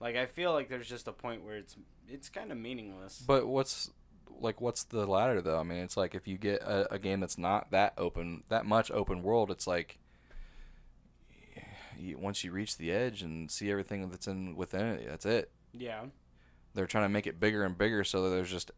Like I feel like there's just a point where it's it's kind of meaningless. But what's like what's the latter though? I mean, it's like if you get a, a game that's not that open, that much open world, it's like. You, once you reach the edge and see everything that's in within it, that's it. Yeah, they're trying to make it bigger and bigger so that there's just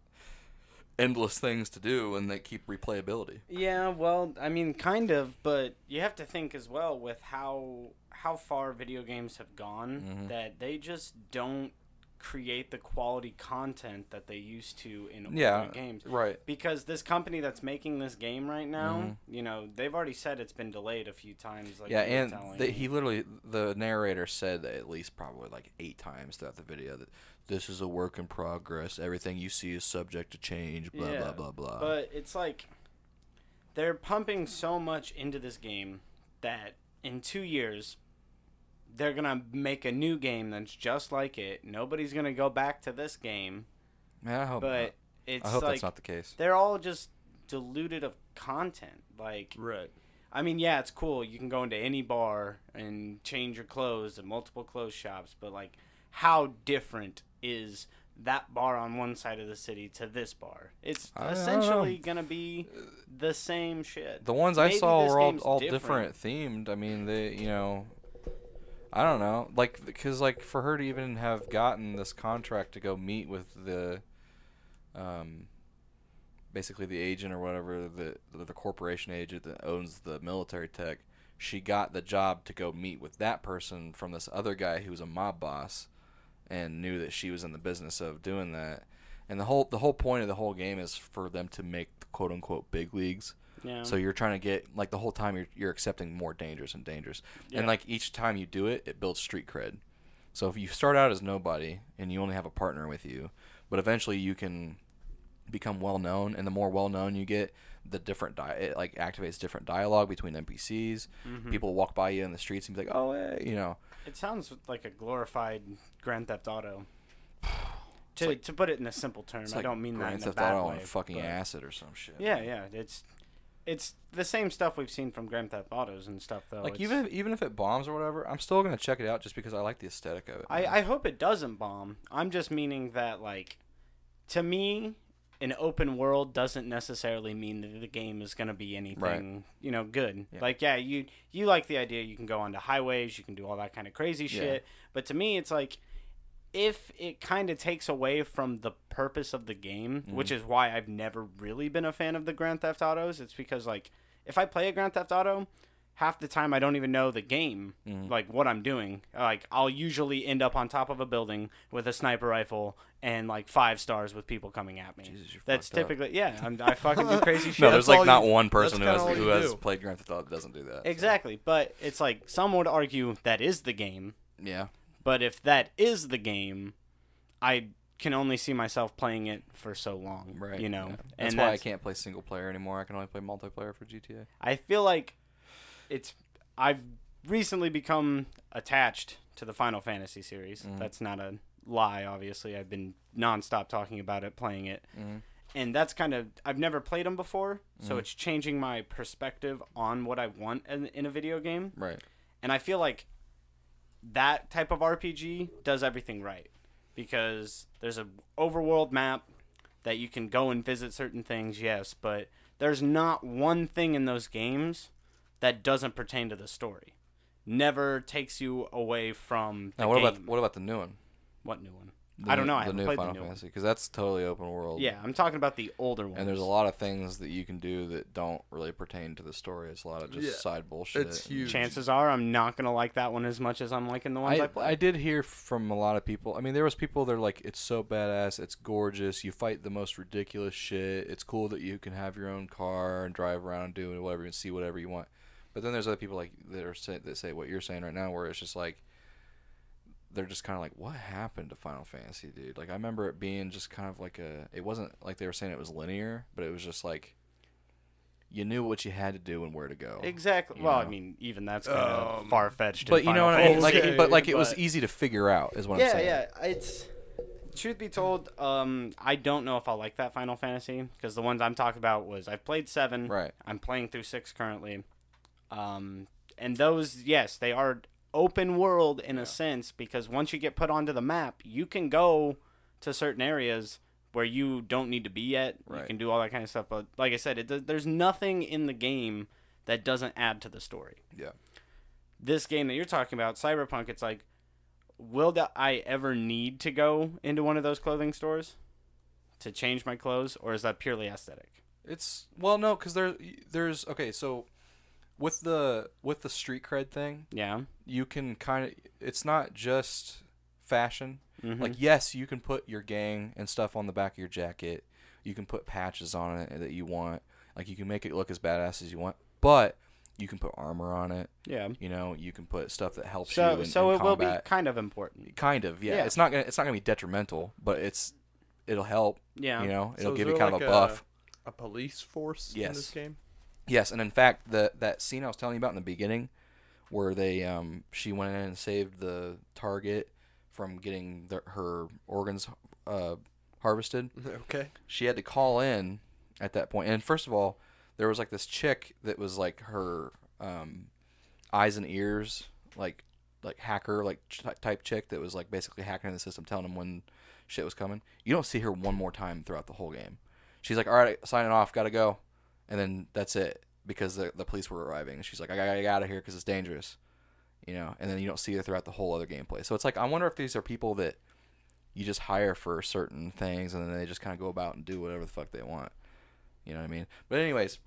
endless things to do, and they keep replayability. Yeah, well, I mean, kind of, but you have to think as well with how how far video games have gone, mm-hmm. that they just don't create the quality content that they used to in yeah, games. Right. Because this company that's making this game right now, mm-hmm. you know, they've already said it's been delayed a few times. Like yeah, and the, he literally, the narrator said that at least probably like eight times throughout the video that this is a work in progress. Everything you see is subject to change, blah, yeah, blah, blah, blah. But it's like they're pumping so much into this game that in two years... they're going to make a new game that's just like it. Nobody's going to go back to this game. Yeah, I hope but not. It's I hope like, that's not the case. They're all just diluted of content. Like, right. I mean, yeah, it's cool. You can go into any bar and change your clothes at multiple clothes shops. But, like, how different is that bar on one side of the city to this bar? It's I, essentially going to be the same shit. The ones Maybe I saw were all, all different. different themed. I mean, they, you know... I don't know, like, because, like, for her to even have gotten this contract to go meet with the, um, basically the agent or whatever, the, the, the corporation agent that owns the military tech, she got the job to go meet with that person from this other guy who was a mob boss and knew that she was in the business of doing that. And the whole, the whole point of the whole game is for them to make, quote-unquote, big leagues. Yeah. So you're trying to get, like, the whole time you're, you're accepting more dangers and dangers. Yeah. And, like, each time you do it, it builds street cred. So if you start out as nobody and you only have a partner with you, but eventually you can become well-known, and the more well-known you get, the different di it, like, activates different dialogue between N P Cs. Mm-hmm. People walk by you in the streets and be like, oh, hey, you know. It sounds like a glorified Grand Theft Auto. to, like, to put it in a simple term, I like don't mean Grand that in Theft a bad Auto way. Grand Theft Auto on fucking but... acid or some shit. Yeah, yeah, it's... It's the same stuff we've seen from Grand Theft Autos and stuff, though. Like, it's, even, even if it bombs or whatever, I'm still going to check it out just because I like the aesthetic of it. I, I hope it doesn't bomb. I'm just meaning that, like, to me, an open world doesn't necessarily mean that the game is going to be anything, right. you know, good. Yeah. Like, yeah, you, you like the idea you can go onto highways, you can do all that kind of crazy shit. Yeah. But to me, it's like... if it kind of takes away from the purpose of the game, mm-hmm. which is why I've never really been a fan of the Grand Theft Autos, it's because, like, if I play a Grand Theft Auto, half the time I don't even know the game, mm-hmm. like, what I'm doing. Like, I'll usually end up on top of a building with a sniper rifle and, like, five stars with people coming at me. Jesus, you're That's typically... Up. Yeah, I'm, I fucking do crazy shit. No, there's, That's like, not you, one person who has, who has played Grand Theft Auto that doesn't do that. Exactly, so. But it's, like, some would argue that is the game. Yeah. But if that is the game, I can only see myself playing it for so long, right? You know, yeah. that's and why that's, I can't play single player anymore. I can only play multiplayer for G T A. I feel like it's I've recently become attached to the Final Fantasy series. Mm-hmm. That's not a lie, obviously. I've been nonstop talking about it, playing it, mm-hmm. and that's kind of I've never played them before, so mm-hmm. it's changing my perspective on what I want in, in a video game, right? And I feel like that type of R P G does everything right. Because there's an overworld map that you can go and visit certain things, yes, but there's not one thing in those games that doesn't pertain to the story. Never takes you away from the now, what game. About, what about the new one? What new one? The, I don't know. I haven't played Final the new Fantasy, one. Because that's totally open world. Yeah, I'm talking about the older one. And there's a lot of things that you can do that don't really pertain to the story. It's a lot of just yeah, side bullshit. It's huge. Chances are I'm not going to like that one as much as I'm liking the ones I, I play. I did hear from a lot of people. I mean, there was people that are like, it's so badass, it's gorgeous, you fight the most ridiculous shit, it's cool that you can have your own car and drive around and do whatever and see whatever you want. But then there's other people like that, are say, that say what you're saying right now, where it's just like, they're just kind of like, what happened to Final Fantasy, dude? Like, I remember it being just kind of like a... It wasn't like they were saying it was linear, but it was just like, you knew what you had to do and where to go. Exactly. Well, know? I mean, even that's kind of um, far-fetched. But you know what I mean? Like, yeah, but, like, it but... was easy to figure out, is what yeah, I'm saying. Yeah, yeah. It's... Truth be told, um, I don't know if I'll like that Final Fantasy, because the ones I'm talking about was... I've played seven. Right. I'm playing through six currently. Um, and those, yes, they are... open world in yeah. a sense, because once you get put onto the map, you can go to certain areas where you don't need to be yet. Right. You can do all that kind of stuff. But like I said, it, there's nothing in the game that doesn't add to the story. Yeah. This game that you're talking about, Cyberpunk, it's like, will that I ever need to go into one of those clothing stores to change my clothes, or is that purely aesthetic? It's well, no, because there, there's okay, so. With the with the street cred thing, yeah, you can kind of. It's not just fashion. Mm-hmm. Like, yes, you can put your gang and stuff on the back of your jacket. You can put patches on it that you want. Like, you can make it look as badass as you want, but you can put armor on it. Yeah, you know, you can put stuff that helps so, you. In, so in it combat. Will be kind of important. Kind of, yeah. yeah. It's not gonna it's not gonna be detrimental, but it's it'll help. Yeah, you know, it'll so give you kind like of a buff. A, a police force yes. in this game. Yes, and in fact, the that scene I was telling you about in the beginning, where they um she went in and saved the target from getting the, her organs uh harvested. Okay. She had to call in at that point, and first of all, there was like this chick that was like her um eyes and ears like like hacker like ch type chick that was like basically hacking the system, telling them when shit was coming. You don't see her one more time throughout the whole game. She's like, all right, signing off, gotta go. And then that's it, because the, the police were arriving. And she's like, I gotta get out of here because it's dangerous, you know. And then you don't see her throughout the whole other gameplay. So it's like, I wonder if these are people that you just hire for certain things, and then they just kind of go about and do whatever the fuck they want. You know what I mean? But anyways,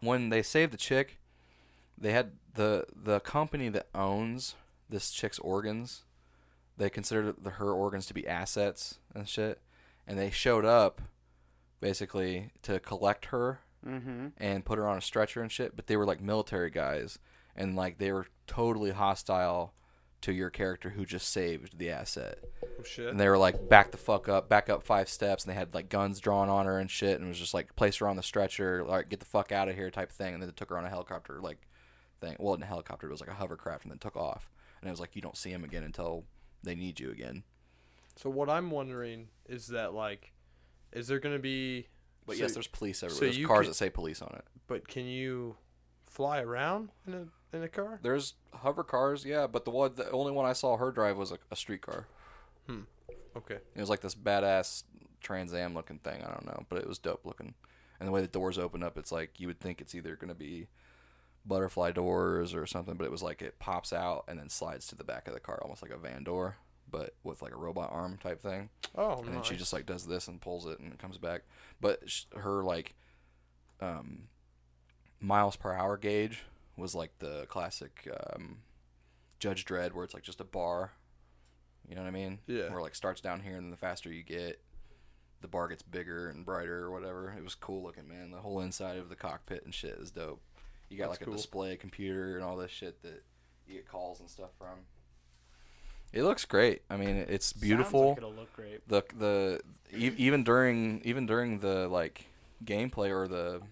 when they saved the chick, they had the the company that owns this chick's organs. They considered the, her organs to be assets and shit, and they showed up basically to collect her. Mm-hmm. And put her on a stretcher and shit, but they were like military guys, and like they were totally hostile to your character who just saved the asset. Oh, shit. And they were like, back the fuck up, back up five steps, and they had like guns drawn on her and shit, and it was just like, place her on the stretcher, like get the fuck out of here type thing. And then they took her on a helicopter like thing. Well, in a helicopter, it was like a hovercraft, and then took off. And it was like, you don't see him again until they need you again. So what I'm wondering is that like, is there gonna be? But so, yes, there's police everywhere. So there's cars can, that say police on it. But can you fly around in a in a car? There's hover cars, yeah. But the one, the only one I saw her drive was a, a street car. Hmm. Okay. It was like this badass Trans Am looking thing. I don't know, but it was dope looking. And the way the doors open up, it's like you would think it's either gonna be butterfly doors or something, but it was like it pops out and then slides to the back of the car, almost like a van door, but with like a robot arm type thing. Oh, and nice. Then she just like does this and pulls it and it comes back. But sh her like um, miles per hour gauge was like the classic um, Judge Dredd, where it's like just a bar. You know what I mean? Yeah. Where like starts down here, and then the faster you get, the bar gets bigger and brighter or whatever. It was cool looking, man. The whole inside of the cockpit and shit is dope. You got That's like a cool. display, computer, and all this shit that you get calls and stuff from. It looks great. I mean, it's beautiful. Sounds like it'll look great. The the e- even during even during the like gameplay or the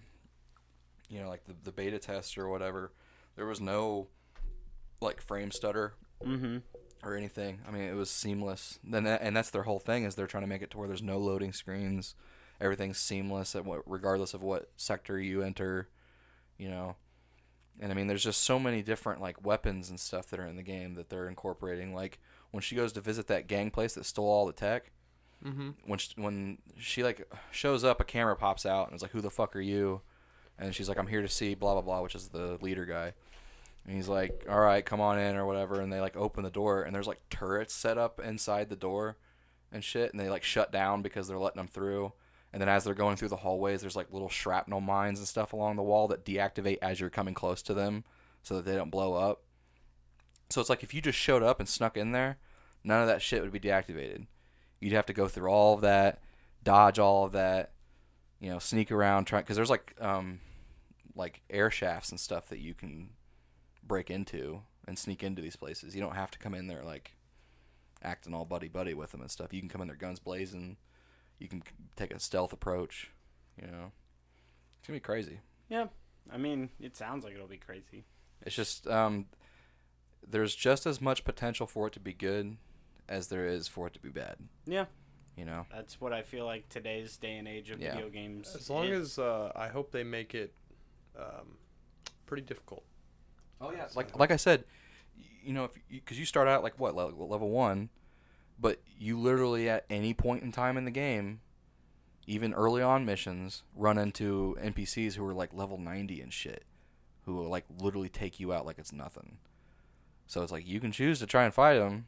you know like the, the beta test or whatever, there was no like frame stutter mm-hmm. or anything. I mean, it was seamless. Then that, and that's their whole thing is they're trying to make it to where there's no loading screens. Everything's seamless at what regardless of what sector you enter, you know. And I mean, there's just so many different like weapons and stuff that are in the game that they're incorporating. Like when she goes to visit that gang place that stole all the tech, mm-hmm. when she, when she like shows up, a camera pops out and it's like, "Who the fuck are you?" And she's like, "I'm here to see blah blah blah," which is the leader guy. And he's like, "All right, come on in," or whatever. And they like open the door and there's like turrets set up inside the door and shit. And they like shut down because they're letting them through. And then as they're going through the hallways, there's like little shrapnel mines and stuff along the wall that deactivate as you're coming close to them so that they don't blow up. So it's like if you just showed up and snuck in there, none of that shit would be deactivated. You'd have to go through all of that, dodge all of that, you know, sneak around, try, because there's like um, like air shafts and stuff that you can break into and sneak into these places. You don't have to come in there like acting all buddy-buddy with them and stuff. You can come in there guns blazing. You can take a stealth approach, you know. It's going to be crazy. Yeah. I mean, it sounds like it'll be crazy. It's just, um, there's just as much potential for it to be good as there is for it to be bad. Yeah. You know? That's what I feel like today's day and age of yeah. video games. As long is. as, uh, I hope they make it, um, pretty difficult. Oh, yeah. Like, like I said, you know, if you, 'cause you start out, like, what, level, level one? But you literally, at any point in time in the game, even early on missions, run into N P Cs who are like level ninety and shit, who will like literally take you out like it's nothing. So it's like you can choose to try and fight them,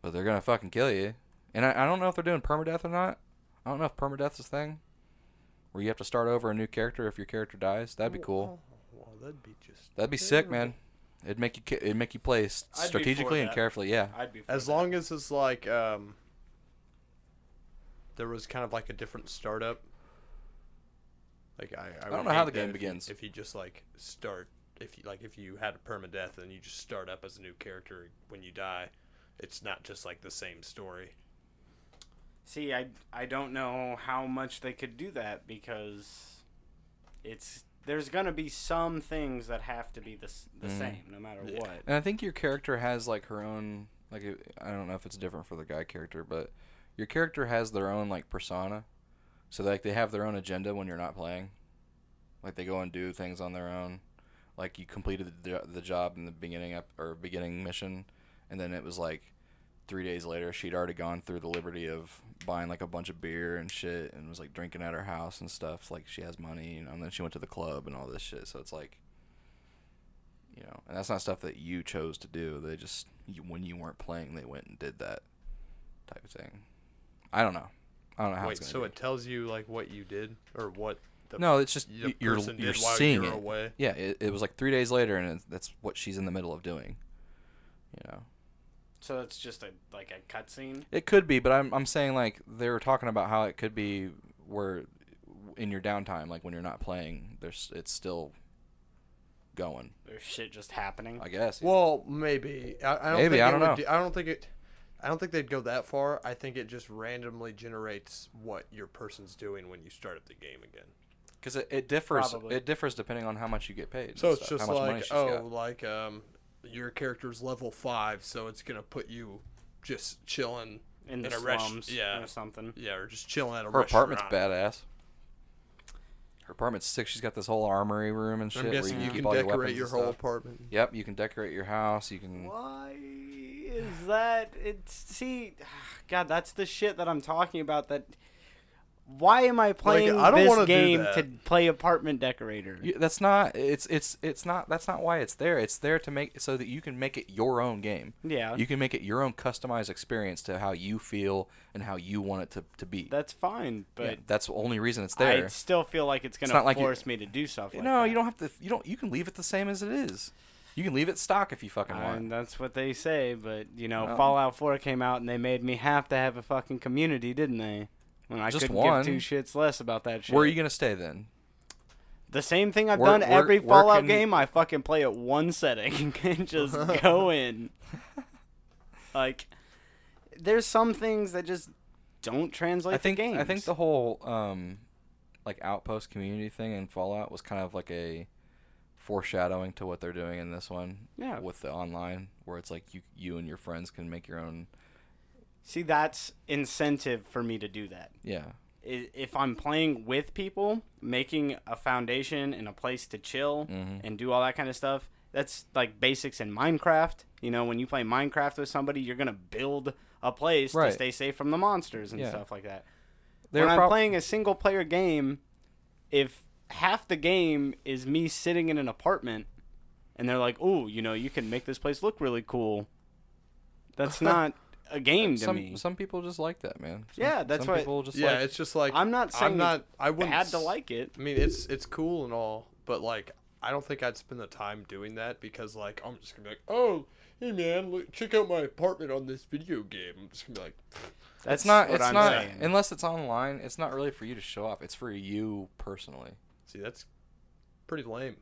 but they're gonna fucking kill you. And I, I don't know if they're doing permadeath or not. I don't know if permadeath's a thing, where you have to start over a new character if your character dies. That'd be cool. Well, that'd be just that'd be sick, man. It'd make you it'd make you play strategically and carefully, yeah. I'd be as that. long as it's like um, there was kind of like a different startup. Like I, I, I don't know how the game begins. You, if you just like start, if you like, if you had a permadeath and you just start up as a new character when you die, it's not just like the same story. See, I I don't know how much they could do that because it's. There's going to be some things that have to be the, the mm. same, no matter yeah. what. And I think your character has, like, her own... like I don't know if it's different for the guy character, but your character has their own, like, persona. So, like, they have their own agenda when you're not playing. Like, they go and do things on their own. Like, you completed the, the job in the beginning up or beginning mission, and then it was, like, three days later, she'd already gone through the liberty of buying, like, a bunch of beer and shit and was, like, drinking at her house and stuff. Like, she has money, you know, and then she went to the club and all this shit. So it's like, you know, and that's not stuff that you chose to do. They just, you, when you weren't playing, they went and did that type of thing. I don't know. I don't know how Wait, it's so be. It tells you, like, what you did or what the No, it's just the you're, person you're did while seeing you're it. Away? Yeah, it, it was, like, three days later, and it, that's what she's in the middle of doing, you know. So it's just a like a cutscene. It could be, but I'm I'm saying like they were talking about how it could be where in your downtime, like when you're not playing, there's it's still going. There's shit just happening. I guess. Well, maybe. I, I don't maybe think I don't know. Do, I don't think it. I don't think they'd go that far. I think it just randomly generates what your person's doing when you start up the game again. Because it, it differs. Probably. It differs depending on how much you get paid. So it's just like oh, got. like um. your character's level five, so it's gonna put you just chilling in the in a slums, rest- yeah, or something. Yeah, or just chilling at a her restaurant. Her apartment's badass. Her apartment's sick. She's got this whole armory room and shit. I'm guessing where you, you can decorate your, your whole apartment. Yep, you can decorate your house. You can. Why is that? It's see, God, that's the shit that I'm talking about. That. Why am I playing like, I don't this game to play apartment decorator? You, that's not. It's it's it's not. That's not why it's there. It's there to make so that you can make it your own game. Yeah. You can make it your own customized experience to how you feel and how you want it to, to be. That's fine, but yeah, that's the only reason it's there. I still feel like it's going to force like me to do stuff. Like no, that. you don't have to. You don't. You can leave it the same as it is. You can leave it stock if you fucking want. And that's what they say. But you know, no. Fallout four came out and they made me have to have a fucking community, didn't they? When I just couldn't one. give two shits less about that shit. Where are you going to stay then? The same thing I've where, done where, every where Fallout can... game. I fucking play at one setting and just go in. Like, there's some things that just don't translate I think, to games. I think the whole, um, like, outpost community thing in Fallout was kind of like a foreshadowing to what they're doing in this one. Yeah. With the online, where it's like you, you and your friends can make your own. See, that's incentive for me to do that. Yeah. If I'm playing with people, making a foundation and a place to chill mm-hmm. and do all that kind of stuff, that's like basics in Minecraft. You know, when you play Minecraft with somebody, you're going to build a place right. to stay safe from the monsters and yeah. stuff like that. They're when I'm prob- playing a single-player game, if half the game is me sitting in an apartment and they're like, oh, you know, you can make this place look really cool, that's not... a game to some, me. Some people just like that, man. Some, yeah, that's why. Yeah, like, it's just like I'm not saying I'm not. I wouldn't had to like it. I mean, it's it's cool and all, but like I don't think I'd spend the time doing that because like I'm just gonna be like, oh, hey man, look, check out my apartment on this video game. I'm just gonna be like, that's, that's not. What it's I'm not saying. Unless it's online. It's not really for you to show off. It's for you personally. See, that's pretty lame.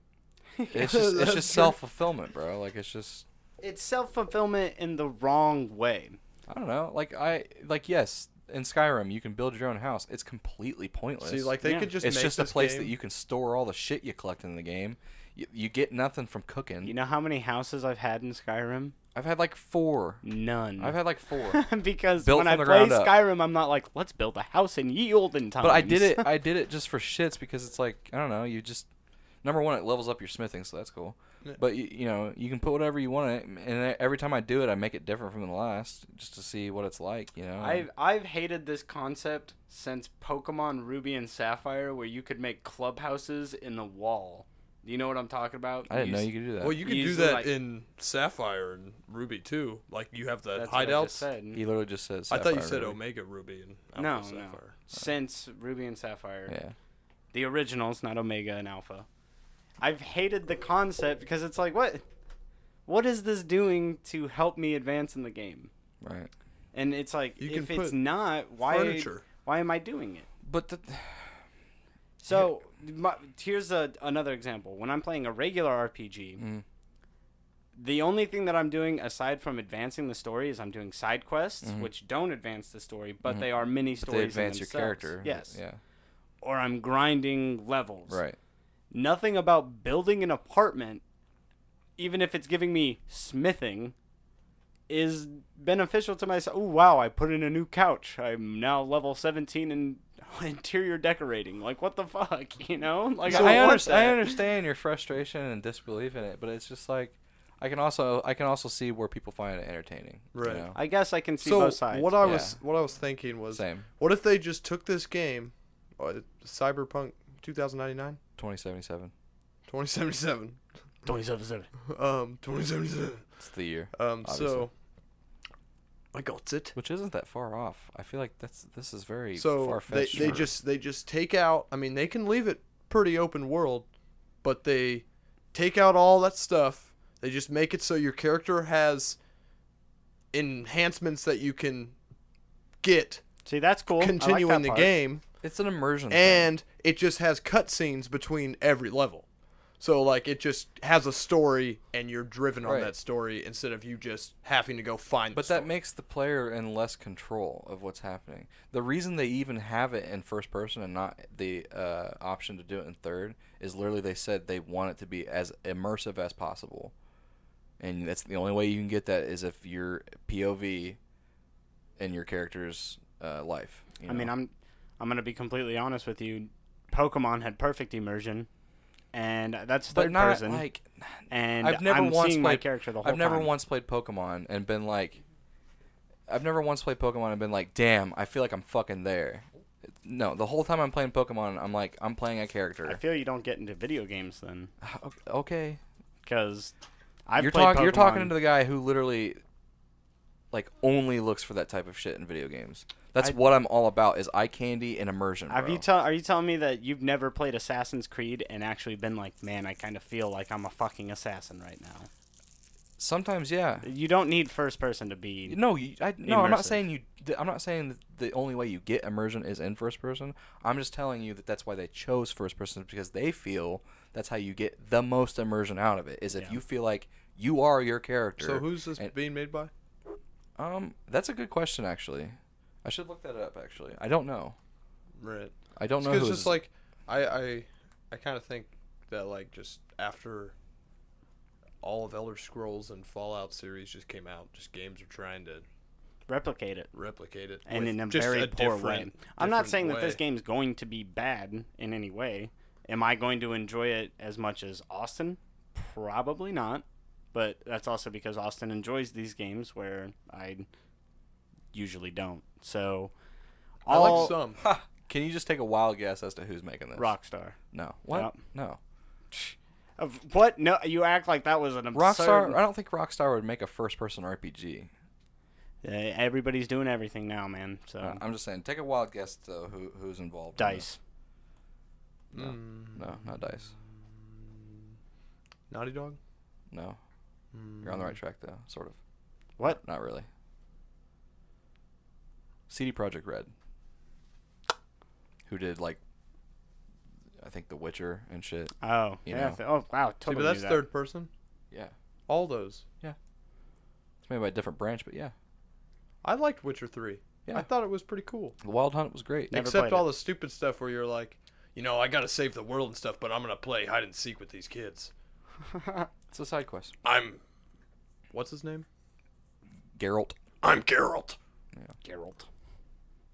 It's just it's just self fulfillment, bro. Like it's just it's self fulfillment in the wrong way. I don't know. Like, I, like yes, in Skyrim, you can build your own house. It's completely pointless. See, like, they yeah. could just It's make just a place game. That you can store all the shit you collect in the game. You, you get nothing from cooking. You know how many houses I've had in Skyrim? I've had, like, four. None. I've had, like, four. Because built when I play Skyrim, I'm not like, let's build a house in ye olden times. But I did it I did it just for shits because it's like, I don't know, you just... Number one, it levels up your smithing, so that's cool. But, you, you know, you can put whatever you want in it, and every time I do it, I make it different from the last just to see what it's like, you know? I've, I've hated this concept since Pokemon Ruby and Sapphire where you could make clubhouses in the wall. Do you know what I'm talking about? I didn't Use, know you could do that. Well, you could do that like, in Sapphire and Ruby, too. Like, you have the hideouts. He literally just said Sapphire. I thought you said Ruby. Omega Ruby and Alpha no, Sapphire. No, right. Since Ruby and Sapphire. Yeah. The originals, not Omega and Alpha. I've hated the concept because it's like, what, what is this doing to help me advance in the game? Right. And it's like, you if it's not, why, furniture. why am I doing it? But the... So my, here's a, another example. When I'm playing a regular R P G, mm. the only thing that I'm doing aside from advancing the story is I'm doing side quests, mm-hmm. which don't advance the story, but mm-hmm. they are mini stories. But they advance in your character. Yes. Yeah. Or I'm grinding levels. Right. Nothing about building an apartment, even if it's giving me smithing, is beneficial to myself. Oh, wow, I put in a new couch. I'm now level seventeen in interior decorating. Like, what the fuck, you know? Like, so I, under- I understand your frustration and disbelief in it, but it's just like, I can also I can also see where people find it entertaining. Right. You know? I guess I can see so both sides. What I yeah. was what I was thinking was, Same. what if they just took this game, uh, Cyberpunk two thousand ninety-nine? twenty seventy-seven twenty seventy-seven twenty seventy-seven Um, twenty seventy-seven It's the year. Um, obviously. so I got it. Which isn't that far off. I feel like that's this is very so far-fetched. They, they just they just take out. I mean, they can leave it pretty open world, but they take out all that stuff. They just make it so your character has enhancements that you can get. See, that's cool. Continuing I like that part. The game. It's an immersion and thing. It just has cutscenes between every level. So, like, it just has a story, and you're driven right. on that story instead of you just having to go find but the story. But that makes the player in less control of what's happening. The reason they even have it in first person and not the uh, option to do it in third is literally they said they want it to be as immersive as possible. And that's the only way you can get that is if you're P O V in your character's uh, life. You know? I mean, I'm... I'm going to be completely honest with you. Pokemon had perfect immersion, and that's third not, person. Like, and I've never I'm once seeing played, my character the whole I've never time. once played Pokemon and been like, I've never once played Pokemon and been like, damn, I feel like I'm fucking there. No, the whole time I'm playing Pokemon, I'm like, I'm playing a character. I feel you don't get into video games then. Okay. Because I've you're played talk, Pokemon. You're talking to the guy who literally... like only looks for that type of shit in video games. That's I, what I'm all about is eye candy and immersion. Have bro. you tell, are you telling me that you've never played Assassin's Creed and actually been like, man, I kind of feel like I'm a fucking assassin right now? Sometimes, yeah. You don't need first person to be. No, you, I, no, I'm not saying you. I'm not saying that the only way you get immersion is in first person. I'm just telling you that that's why they chose first person because they feel that's how you get the most immersion out of it. Is if yeah. you feel like you are your character. So who's this and, being made by? Um, that's a good question, actually. I should look that up, actually. I don't know. Right. I don't know who it's just, like, I, I, I kind of think that, like, just after all of Elder Scrolls and Fallout series just came out, just games are trying to replicate it. Replicate it. And in a very poor way. I'm not saying that this game's going to be bad in any way. Am I going to enjoy it as much as Austin? Probably not. But that's also because Austin enjoys these games where I usually don't. So, all... I like some. Ha! Can you just take a wild guess as to who's making this? Rockstar. No. What? Yep. No. Of what? No. You act like that was an absurd... Rockstar. I don't think Rockstar would make a first-person R P G. Uh, everybody's doing everything now, man. So uh, I'm just saying, take a wild guess to who who's involved. Dice. In no. Mm. No, not Dice. Naughty Dog. No. Mm. You're on the right track, though. Sort of. What? Not really. C D Projekt Red. Who did, like, I think The Witcher and shit. Oh, you yeah. Know? Oh, wow. Totally. See, but that's that. Third person. Yeah. All those. Yeah. It's made by a different branch, but yeah. I liked Witcher three. Yeah. I thought it was pretty cool. The Wild Hunt was great. Never Except all it. the stupid stuff where you're like, you know, I got to save the world and stuff, but I'm going to play hide and seek with these kids. It's a side quest. I'm... What's his name? Geralt. I'm Geralt. Yeah. Geralt.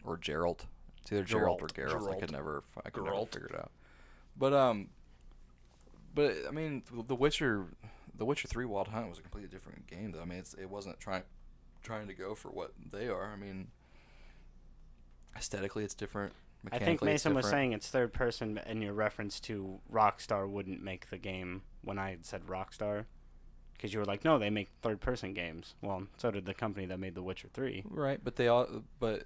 Or Geralt. It's either Geralt, Geralt or Geralt. Geralt. I could never, I could never figure it out. But, um... But, I mean, The Witcher... The Witcher three Wild Hunt was a completely different game, though. I mean, it's, it wasn't trying... trying to go for what they are. I mean, aesthetically it's different. Mechanically, I think Mason was saying it's third person in your reference to Rockstar wouldn't make the game when I had said Rockstar, because you were like, no, they make third person games. Well, so did the company that made The Witcher three. Right, but they all but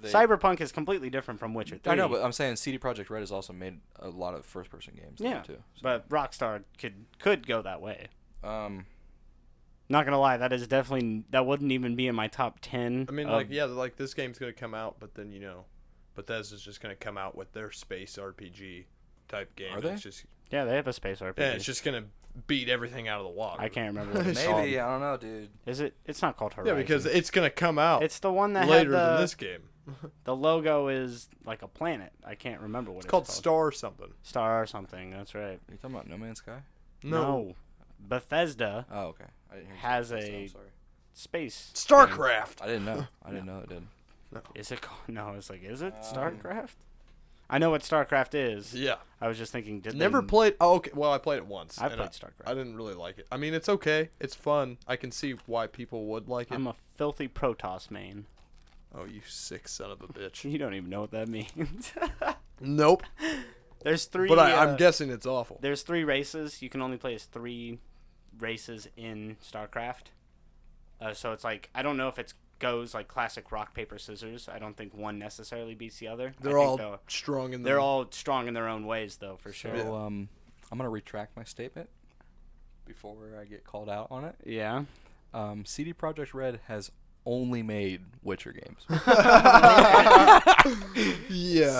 they, Cyberpunk is completely different from Witcher three. I know, but I'm saying C D Projekt Red has also made a lot of first person games. Yeah, too, so. But Rockstar could could go that way. Um. Not gonna lie, that is definitely that wouldn't even be in my top ten. I mean, of, like, yeah, like this game's gonna come out, but then you know, Bethesda's just gonna come out with their space R P G type game. Are they? It's just, yeah, they have a space R P G. Yeah, it's just gonna beat everything out of the water. I can't remember. What it's Maybe called. I don't know, dude. Is it? It's not called Horizon. Yeah, because it's gonna come out. It's the one that later had the, than this game. The logo is like a planet. I can't remember what it's, it's called. It's called Star something. Star something. That's right. Are you talking about No Man's Sky? No. no. Bethesda. Oh, okay. I didn't hear has that. a I'm sorry. space StarCraft. Thing. I didn't know. I didn't no. know it did. No. Is it called? No, it's like, is it um, StarCraft? I know what StarCraft is. Yeah. I was just thinking. Did Never they... played. Oh, okay. Well, I played it once. I played I, StarCraft. I didn't really like it. I mean, it's okay. It's fun. I can see why people would like it. I'm a filthy Protoss main. Oh, you sick son of a bitch! You don't even know what that means. Nope. There's three. But I, uh, I'm guessing it's awful. There's three races. You can only play as three. Races in StarCraft, uh, so it's like I don't know if it goes like classic rock paper scissors. I don't think one necessarily beats the other. They're all though, strong in. They're own. all strong in their own ways, though, for sure. So, um, I'm gonna retract my statement before I get called out on it. Yeah. Um, C D Projekt Red has only made Witcher games. Yeah.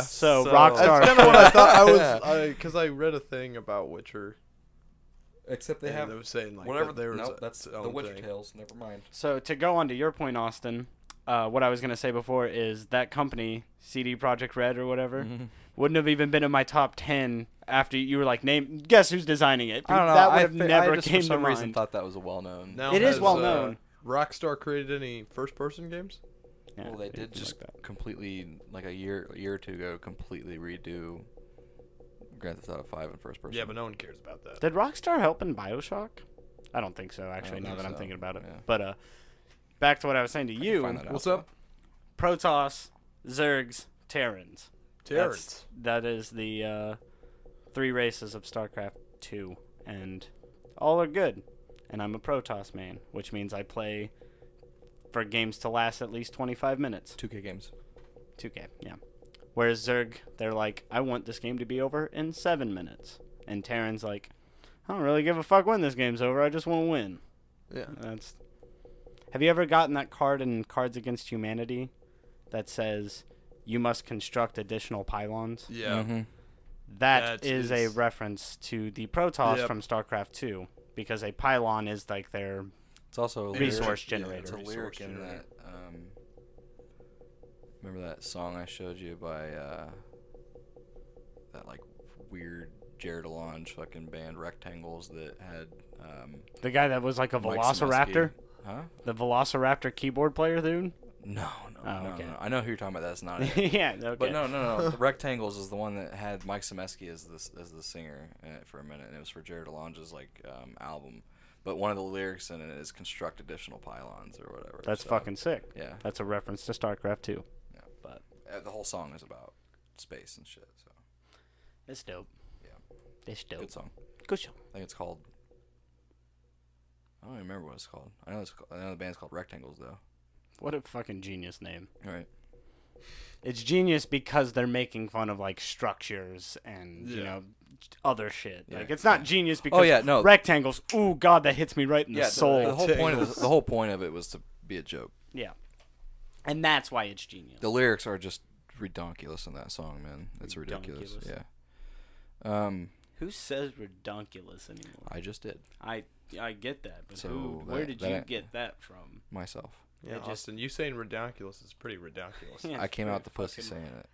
So, so Rockstar. That's kind of what I thought. I was because I, I read a thing about Witcher. Except they yeah, have they were saying like whatever they were. Nope, that's the Witcher thing. Tales. Never mind. So to go on to your point, Austin, uh, what I was gonna say before is that company, C D Projekt Red or whatever, mm-hmm. wouldn't have even been in my top ten after you were like, name, guess who's designing it. I don't know. That would I have never I just, came for some to mind. reason thought that was a well known. Now it has, is well known. Uh, Rockstar created any first person games? Yeah, well, they did just like completely like a year, a year or two ago, completely redo Grand Theft Auto five in first person. Yeah, but no one cares about that. Did Rockstar help in BioShock? I don't think so, actually, now that so. I'm thinking about it. Yeah. But uh, back to what I was saying to you. What's out, up? Though. Protoss, Zergs, Terrans. Terrans. That is the uh, three races of StarCraft two, and all are good. And I'm a Protoss main, which means I play for games to last at least twenty-five minutes. two K games. two K, yeah. Whereas Zerg, they're like, I want this game to be over in seven minutes. And Terran's like, I don't really give a fuck when this game's over. I just want to win. Yeah. That's. Have you ever gotten that card in Cards Against Humanity that says, you must construct additional pylons? Yeah. Mm-hmm. that, that is, is a reference to the Protoss yep. from StarCraft two, because a pylon is like their It's also a lyric, resource generator. Yeah, it's a resource lyric in generator. That. Um, remember that song I showed you by uh, that like weird Jared Alonge fucking band Rectangles that had um, the guy that was like a Mike Velociraptor, huh? The Velociraptor keyboard player, dude. No, no, oh, no, okay. no. I know who you're talking about. That's not it. Yeah, okay. But no, no, no. The Rectangles is the one that had Mike Semesky as the as the singer in it for a minute, and it was for Jared Alonge's like um, album. But one of the lyrics in it is construct additional pylons or whatever. That's so, fucking sick. Yeah, that's a reference to StarCraft two. Yeah, but uh, the whole song is about space and shit. So it's dope. Yeah, it's dope. Good song. Good song. I think it's called. I don't even remember what it's called. I know it's. I know the band's called Rectangles though. What a fucking genius name. All right. It's genius because they're making fun of, like, structures and, yeah. you know, other shit. Yeah. Like, it's not genius because oh, yeah, no. Rectangles, ooh, God, that hits me right in yeah, the soul. The, the, whole point of the, the whole point of it was to be a joke. Yeah. And that's why it's genius. The lyrics are just redonkulous in that song, man. It's ridiculous. Yeah. Um, who says redonkulous anymore? I just did. I I get that, but so who, that, where did that, you get that from? Myself. Yeah, just, Austin, you saying redonkulous is pretty redonkulous. Yeah, I came out the pussy saying it.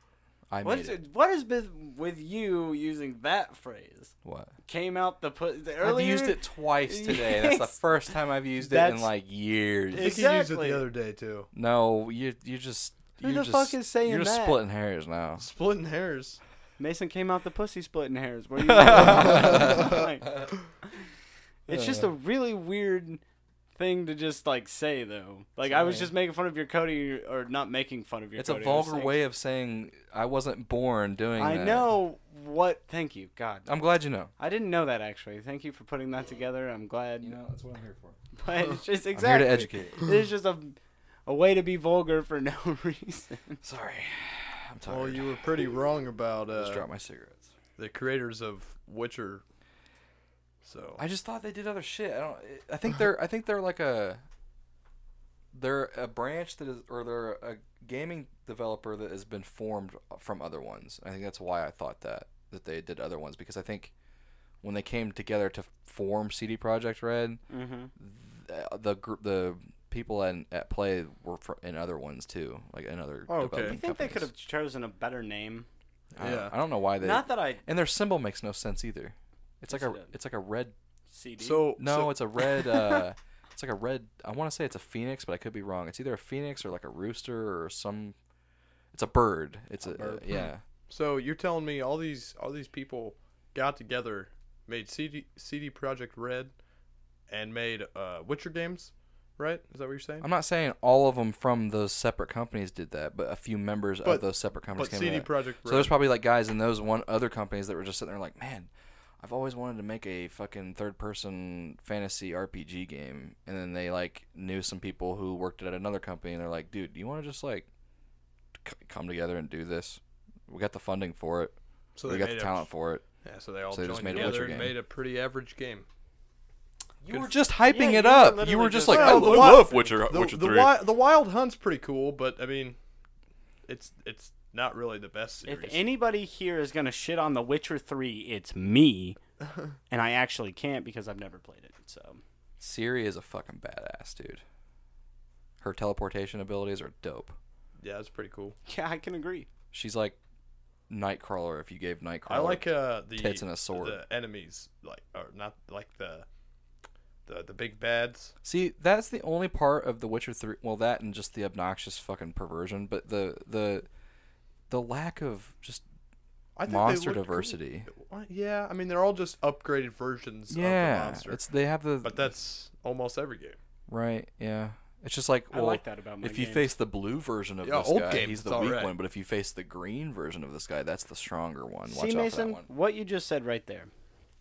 I what made is it. it. What has been with you using that phrase? What? Came out the pussy. I've used it twice today. Yes. That's the first time I've used That's, it in like years. Exactly. You used it the other day too. No, you you just who you're the just, fuck is saying you're that? You're splitting hairs now. Splitting hairs. Mason came out the pussy splitting hairs. Where you? Like, it's just a really weird thing to just like say though, like Sorry. I was just making fun of your Cody, or not making fun of your. It's Cody, a vulgar saying, way of saying I wasn't born doing. I that. know what. Thank you, God. I'm glad you know. I didn't know that actually. Thank you for putting that together. I'm glad. You know that's what I'm here for. But it's just exactly. I'm here to educate. It's just a, a way to be vulgar for no reason. Sorry, I'm tired. Well, you were pretty wrong about. Uh, just drop my cigarettes. The creators of Witcher. So I just thought they did other shit. I don't. I think they're. I think they're like a. They're a branch that is, or they're a gaming developer that has been formed from other ones. I think that's why I thought that that they did other ones, because I think when they came together to form C D Projekt Red, mm-hmm. the, the group, the people at at play were for, in other ones too, like in other. Oh, okay. You think companies. They could have chosen a better name? I yeah. Don't, I don't know why they. Not that I. And their symbol makes no sense either. It's like a it's like a red C D. So no, so. it's a red. Uh, it's like a red. I want to say it's a phoenix, but I could be wrong. It's either a phoenix or like a rooster or some. It's a bird. It's a, a bird. Uh, yeah. So you're telling me all these all these people got together, made C D C D Projekt Red, and made uh, Witcher games, right? Is that what you're saying? I'm not saying all of them from those separate companies did that, but a few members but, of those separate companies. But came C D Projekt Red. So there's probably like guys in those one other companies that were just sitting there like, man, I've always wanted to make a fucking third-person fantasy R P G game, and then they like knew some people who worked at another company, and they're like, "Dude, do you want to just like c come together and do this? We got the funding for it, so we they got the talent a, for it." Yeah, so they all so they joined just made together a and game. made a pretty average game. You Good. were just hyping yeah, it up. You were just, just like, well, "I love, wild, love Witcher, the, Witcher the, three." The wild, the Wild Hunt's pretty cool, but I mean, it's it's. not really the best series. If anybody here is going to shit on The Witcher three, it's me. And I actually can't because I've never played it. So Ciri is a fucking badass, dude. Her teleportation abilities are dope. Yeah, that's pretty cool. Yeah, I can agree. She's like Nightcrawler if you gave Nightcrawler I like, uh, the, tits and a sword. The enemies, like, or not like the... The, the big bads. See, that's the only part of The Witcher three. Well, that and just the obnoxious fucking perversion. But the... the The lack of just I think monster diversity. Cool. Yeah, I mean they're all just upgraded versions yeah, of the monster. It's they have the But that's almost every game. Right, yeah. It's just like well, I like that about my if games. You face the blue version of yeah, this old guy, game, he's the weak right. one, but if you face the green version of this guy, that's the stronger one. Watch See, out Mason, for that one. What you just said right there.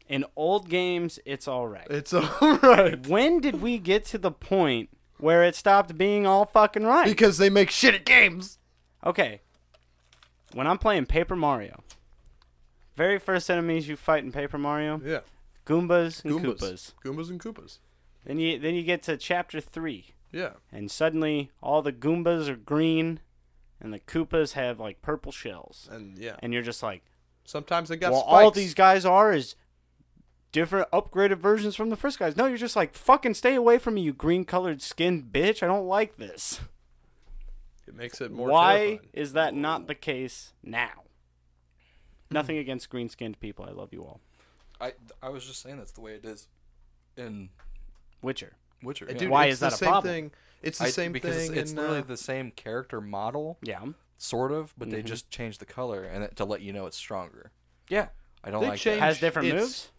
In old games, it's all right. It's all right. When did we get to the point where it stopped being all fucking right? Because they make shit at games. Okay. When I'm playing Paper Mario, very first enemies you fight in Paper Mario, yeah, Goombas and Goombas. Koopas. Goombas and Koopas. Then you then you get to chapter three. Yeah. And suddenly all the Goombas are green, and the Koopas have like purple shells. And yeah. And you're just like. Sometimes they got well, spikes. All these guys are is different upgraded versions from the first guys. No, you're just like, fucking stay away from me, you green-colored skinned bitch. I don't like this. It makes it more Why terrifying. Is that not the case now? Nothing against green-skinned people. I love you all. I I was just saying that's the way it is in Witcher. Witcher. Yeah. Dude, Why is that a same problem? Thing. It's the I, same because thing. It's, it's really uh, the same character model. Yeah. Sort of, but mm-hmm. they just changed the color and it, to let you know it's stronger. Yeah. I don't they like it. Has different it's, moves?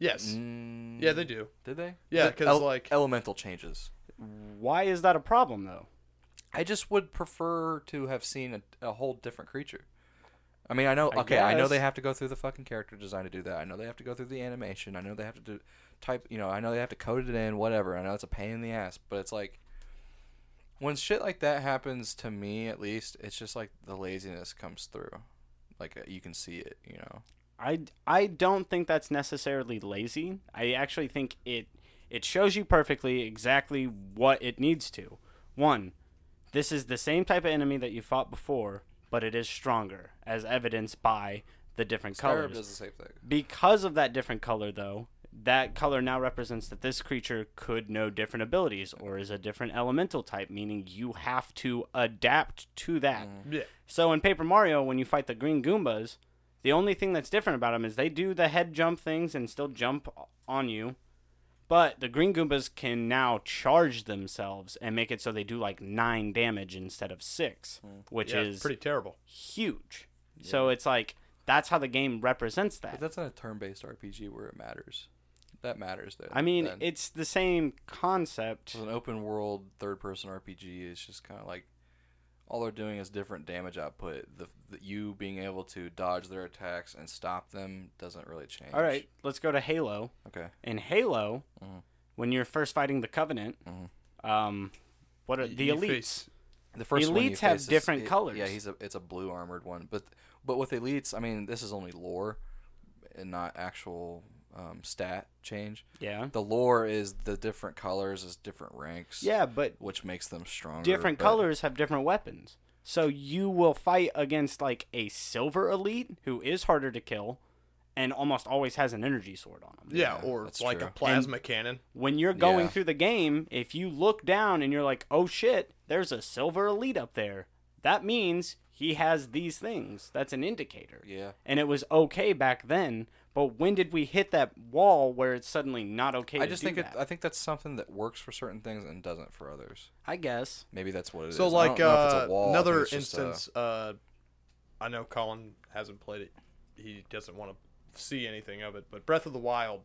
Yes. Mm, yeah, they do. Did they? Yeah, because ele- like... Elemental changes. Why is that a problem, though? I just would prefer to have seen a, a whole different creature. I mean, I know... I okay, guess. I know they have to go through the fucking character design to do that. I know they have to go through the animation. I know they have to do... Type, you know, I know they have to code it in, whatever. I know it's a pain in the ass, but it's like... When shit like that happens, to me at least, it's just like the laziness comes through. Like, you can see it, you know? I, I don't think that's necessarily lazy. I actually think it it shows you perfectly exactly what it needs to. One, this is the same type of enemy that you fought before, but it is stronger, as evidenced by the different Skyrim colors. Skyrim does the same thing. Because of that different color, though, that color now represents that this creature could know different abilities or is a different elemental type, meaning you have to adapt to that. Mm. Yeah. So in Paper Mario, when you fight the green Goombas, the only thing that's different about them is they do the head jump things and still jump on you, but the green Goombas can now charge themselves and make it so they do like nine damage instead of six, mm. which yeah, is pretty terrible, huge. Yeah. So it's like that's how the game represents that. But that's not a turn-based R P G where it matters. That matters though. I mean, then. It's the same concept. It's an open-world third-person R P G. It's just kind of like. All they're doing is different damage output. The, the you being able to dodge their attacks and stop them doesn't really change. All right, let's go to Halo. Okay. In Halo, mm-hmm. when you're first fighting the Covenant, mm-hmm. um, what are the you elites? Face, the first elites one you have face different is, colors. It, yeah, he's a it's a blue armored one, but but with elites, I mean, this is only lore and not actual. Um, stat change. Yeah. The lore is the different colors is different ranks. Yeah, but which makes them stronger. Different but... colors have different weapons. So you will fight against like a silver elite who is harder to kill and almost always has an energy sword on them. Yeah, yeah or like true. a plasma and cannon. When you're going yeah. through the game, if you look down and you're like, oh shit, there's a silver elite up there. That means he has these things. That's an indicator. Yeah. And it was okay back then. But when did we hit that wall where it's suddenly not okay to do that? I just think it, I think that's something that works for certain things and doesn't for others. I guess. Maybe that's what it so is. So, like, uh, another instance, a... uh, I know Colin hasn't played it. He doesn't want to see anything of it. But Breath of the Wild,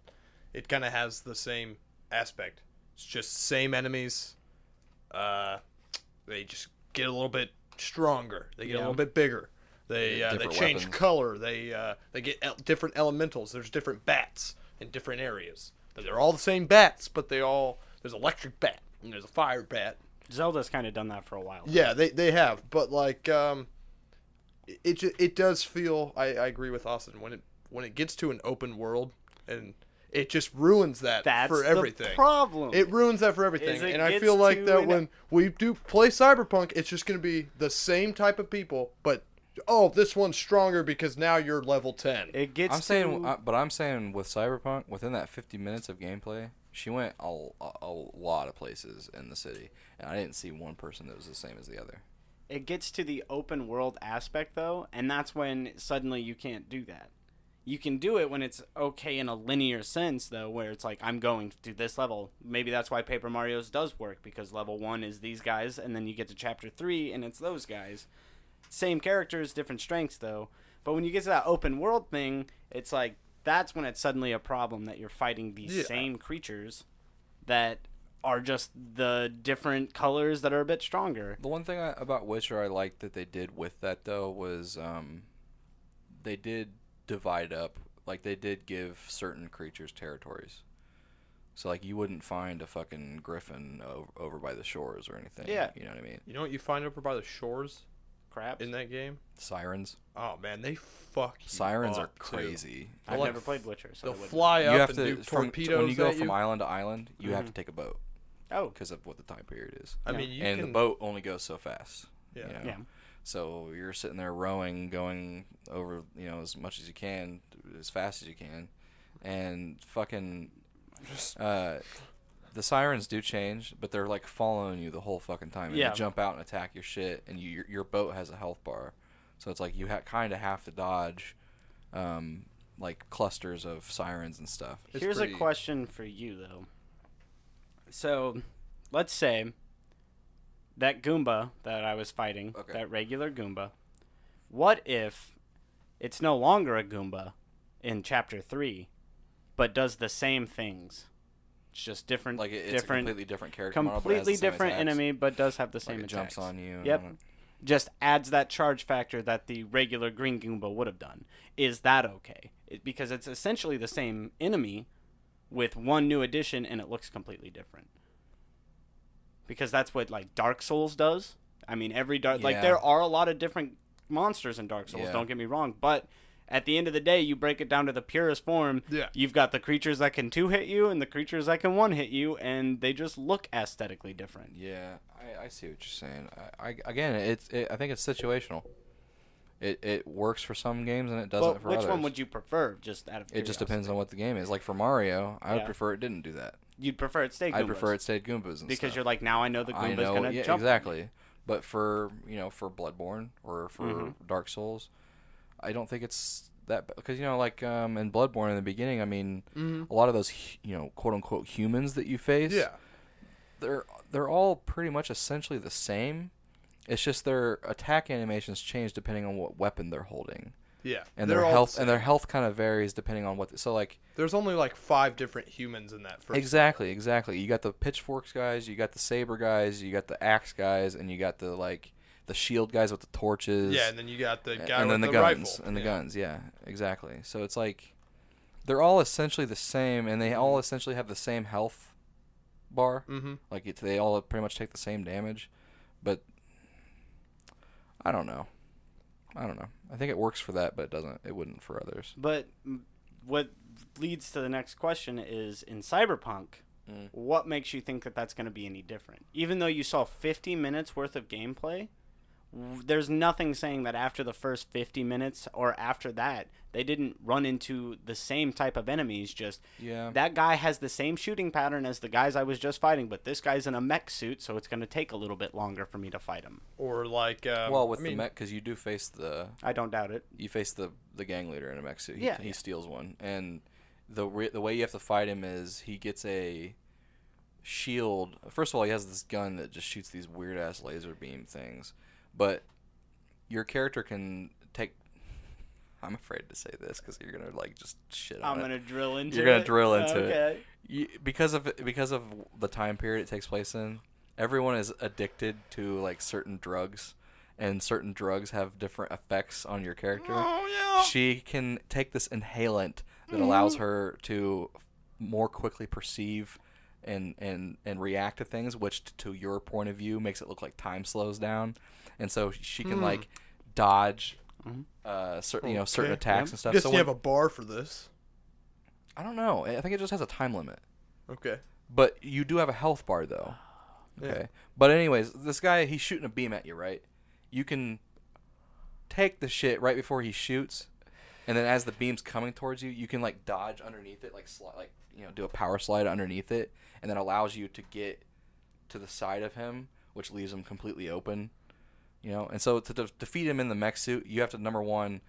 it kind of has the same aspect. It's just same enemies. Uh, they just get a little bit stronger. They get yeah. a little bit bigger. They uh, they change weapons. color. They uh, they get el- different elementals. There's different bats in different areas. They're all the same bats, but they all there's electric bat and there's a fire bat. Zelda's kind of done that for a while. Yeah, they they have, but like um, it it, it does feel. I, I agree with Austin when it when it gets to an open world and it just ruins that That's for everything. The problem. It ruins that for everything, and I feel like that when we do play Cyberpunk, it's just going to be the same type of people, but. Oh, this one's stronger because now you're level ten. It gets. I'm to... saying, I, but I'm saying with Cyberpunk, within that fifty minutes of gameplay, she went a, a, a lot of places in the city, and I didn't see one person that was the same as the other. It gets to the open world aspect though, and that's when suddenly you can't do that. You can do it when it's okay in a linear sense though, where it's like I'm going to this level. Maybe that's why Paper Mario's does work because level one is these guys, and then you get to chapter three, and it's those guys. Same characters, different strengths, though. But when you get to that open world thing, it's like that's when it's suddenly a problem that you're fighting these yeah. same creatures that are just the different colors that are a bit stronger. The one thing I, about Witcher I liked that they did with that, though, was um, they did divide up. Like, they did give certain creatures territories. So, like, you wouldn't find a fucking griffin over, over by the shores or anything. Yeah. You know what I mean? You know what you find over by the shores? Crap. In that game? Sirens. Oh, man, they fuck you Sirens are crazy. Too. I've like, never played Witcher. So they'll fly up you have and to, do from, torpedoes When you go from you? island to island, you mm-hmm. have to take a boat. Oh. Because of what the time period is. I yeah. mean, you And can... the boat only goes so fast. Yeah. You know? yeah. So you're sitting there rowing, going over, you know, as much as you can, as fast as you can, and fucking uh, the sirens do change, but they're like following you the whole fucking time. And yeah. You jump out and attack your shit, and you, your, your boat has a health bar, so it's like you ha kind of have to dodge, um, like clusters of sirens and stuff. It's Here's pretty... a question for you though. So, let's say that Goomba that I was fighting, okay. that regular Goomba. What if it's no longer a Goomba in chapter three, but does the same things? It's just different, like it's different, a completely different character, completely model, different enemy, but does have the same like it attacks. Jumps on you. Yep, and... just adds that charge factor that the regular green Goomba would have done. Is that okay? It, because it's essentially the same enemy with one new addition, and it looks completely different. Because that's what like Dark Souls does. I mean, every dark yeah. like there are a lot of different monsters in Dark Souls. Yeah. Don't get me wrong, but at the end of the day, you break it down to the purest form. Yeah. You've got the creatures that can two hit you and the creatures that can one hit you, and they just look aesthetically different. Yeah, I, I see what you're saying. I, I again, it's it, I think it's situational. It it works for some games and it doesn't but for which others. Which one would you prefer? Just out of curiosity? It just depends on what the game is. Like for Mario, I yeah. would prefer it didn't do that. You'd prefer it stayed Goombas. I'd prefer it stayed Goombas and because stuff. You're like, now I know the Goomba's know, gonna yeah, jump. Exactly. But for you know, for Bloodborne or for mm-hmm. Dark Souls, I don't think it's that because you know, like um, in Bloodborne in the beginning, I mean, mm-hmm. a lot of those you know, quote unquote humans that you face, yeah, they're they're all pretty much essentially the same. It's just their attack animations change depending on what weapon they're holding. Yeah, and their health and their health kind of varies depending on what. The, so like, there's only like five different humans in that first. Exactly, game. exactly. You got the pitchforks guys, you got the saber guys, you got the axe guys, and you got the like the shield guys with the torches. Yeah, and then you got the guy and with then the, the guns rifle. and the yeah. guns. Yeah, exactly. So it's like they're all essentially the same, and they all essentially have the same health bar. Mm-hmm. Like it, they all pretty much take the same damage, but I don't know. I don't know. I think it works for that, but it doesn't. It wouldn't for others. But what leads to the next question is, in Cyberpunk, mm. what makes you think that that's going to be any different? Even though you saw fifty minutes worth of gameplay, there's nothing saying that after the first fifty minutes or after that, they didn't run into the same type of enemies. Just yeah. that guy has the same shooting pattern as the guys I was just fighting, but this guy's in a mech suit, so it's going to take a little bit longer for me to fight him. Or like... Um, well, with I the mean, mech, because you do face the... I don't doubt it. You face the, the gang leader in a mech suit. He, yeah. He yeah. steals one. And the re the way you have to fight him is he gets a... shield. First of all, he has this gun that just shoots these weird-ass laser beam things. But your character can take. I'm afraid to say this because you're gonna like just shit on I'm gonna it. drill into. You're gonna it. drill into okay. it. You, because of because of the time period it takes place in, everyone is addicted to like certain drugs, and certain drugs have different effects on your character. Oh, yeah. She can take this inhalant that mm-hmm. allows her to more quickly perceive and and and react to things, which to your point of view makes it look like time slows down. And so she can mm. like dodge uh, certain you know certain okay. attacks yeah. and stuff. Does so you have a bar for this? I don't know. I think it just has a time limit. Okay. But you do have a health bar though. Okay. Yeah. But anyways, this guy he's shooting a beam at you, right? You can take the shit right before he shoots, and then as the beam's coming towards you, you can like dodge underneath it, like slide, like you know do a power slide underneath it, and that allows you to get to the side of him, which leaves him completely open. You know, and so to de defeat him in the mech suit, you have to, number one,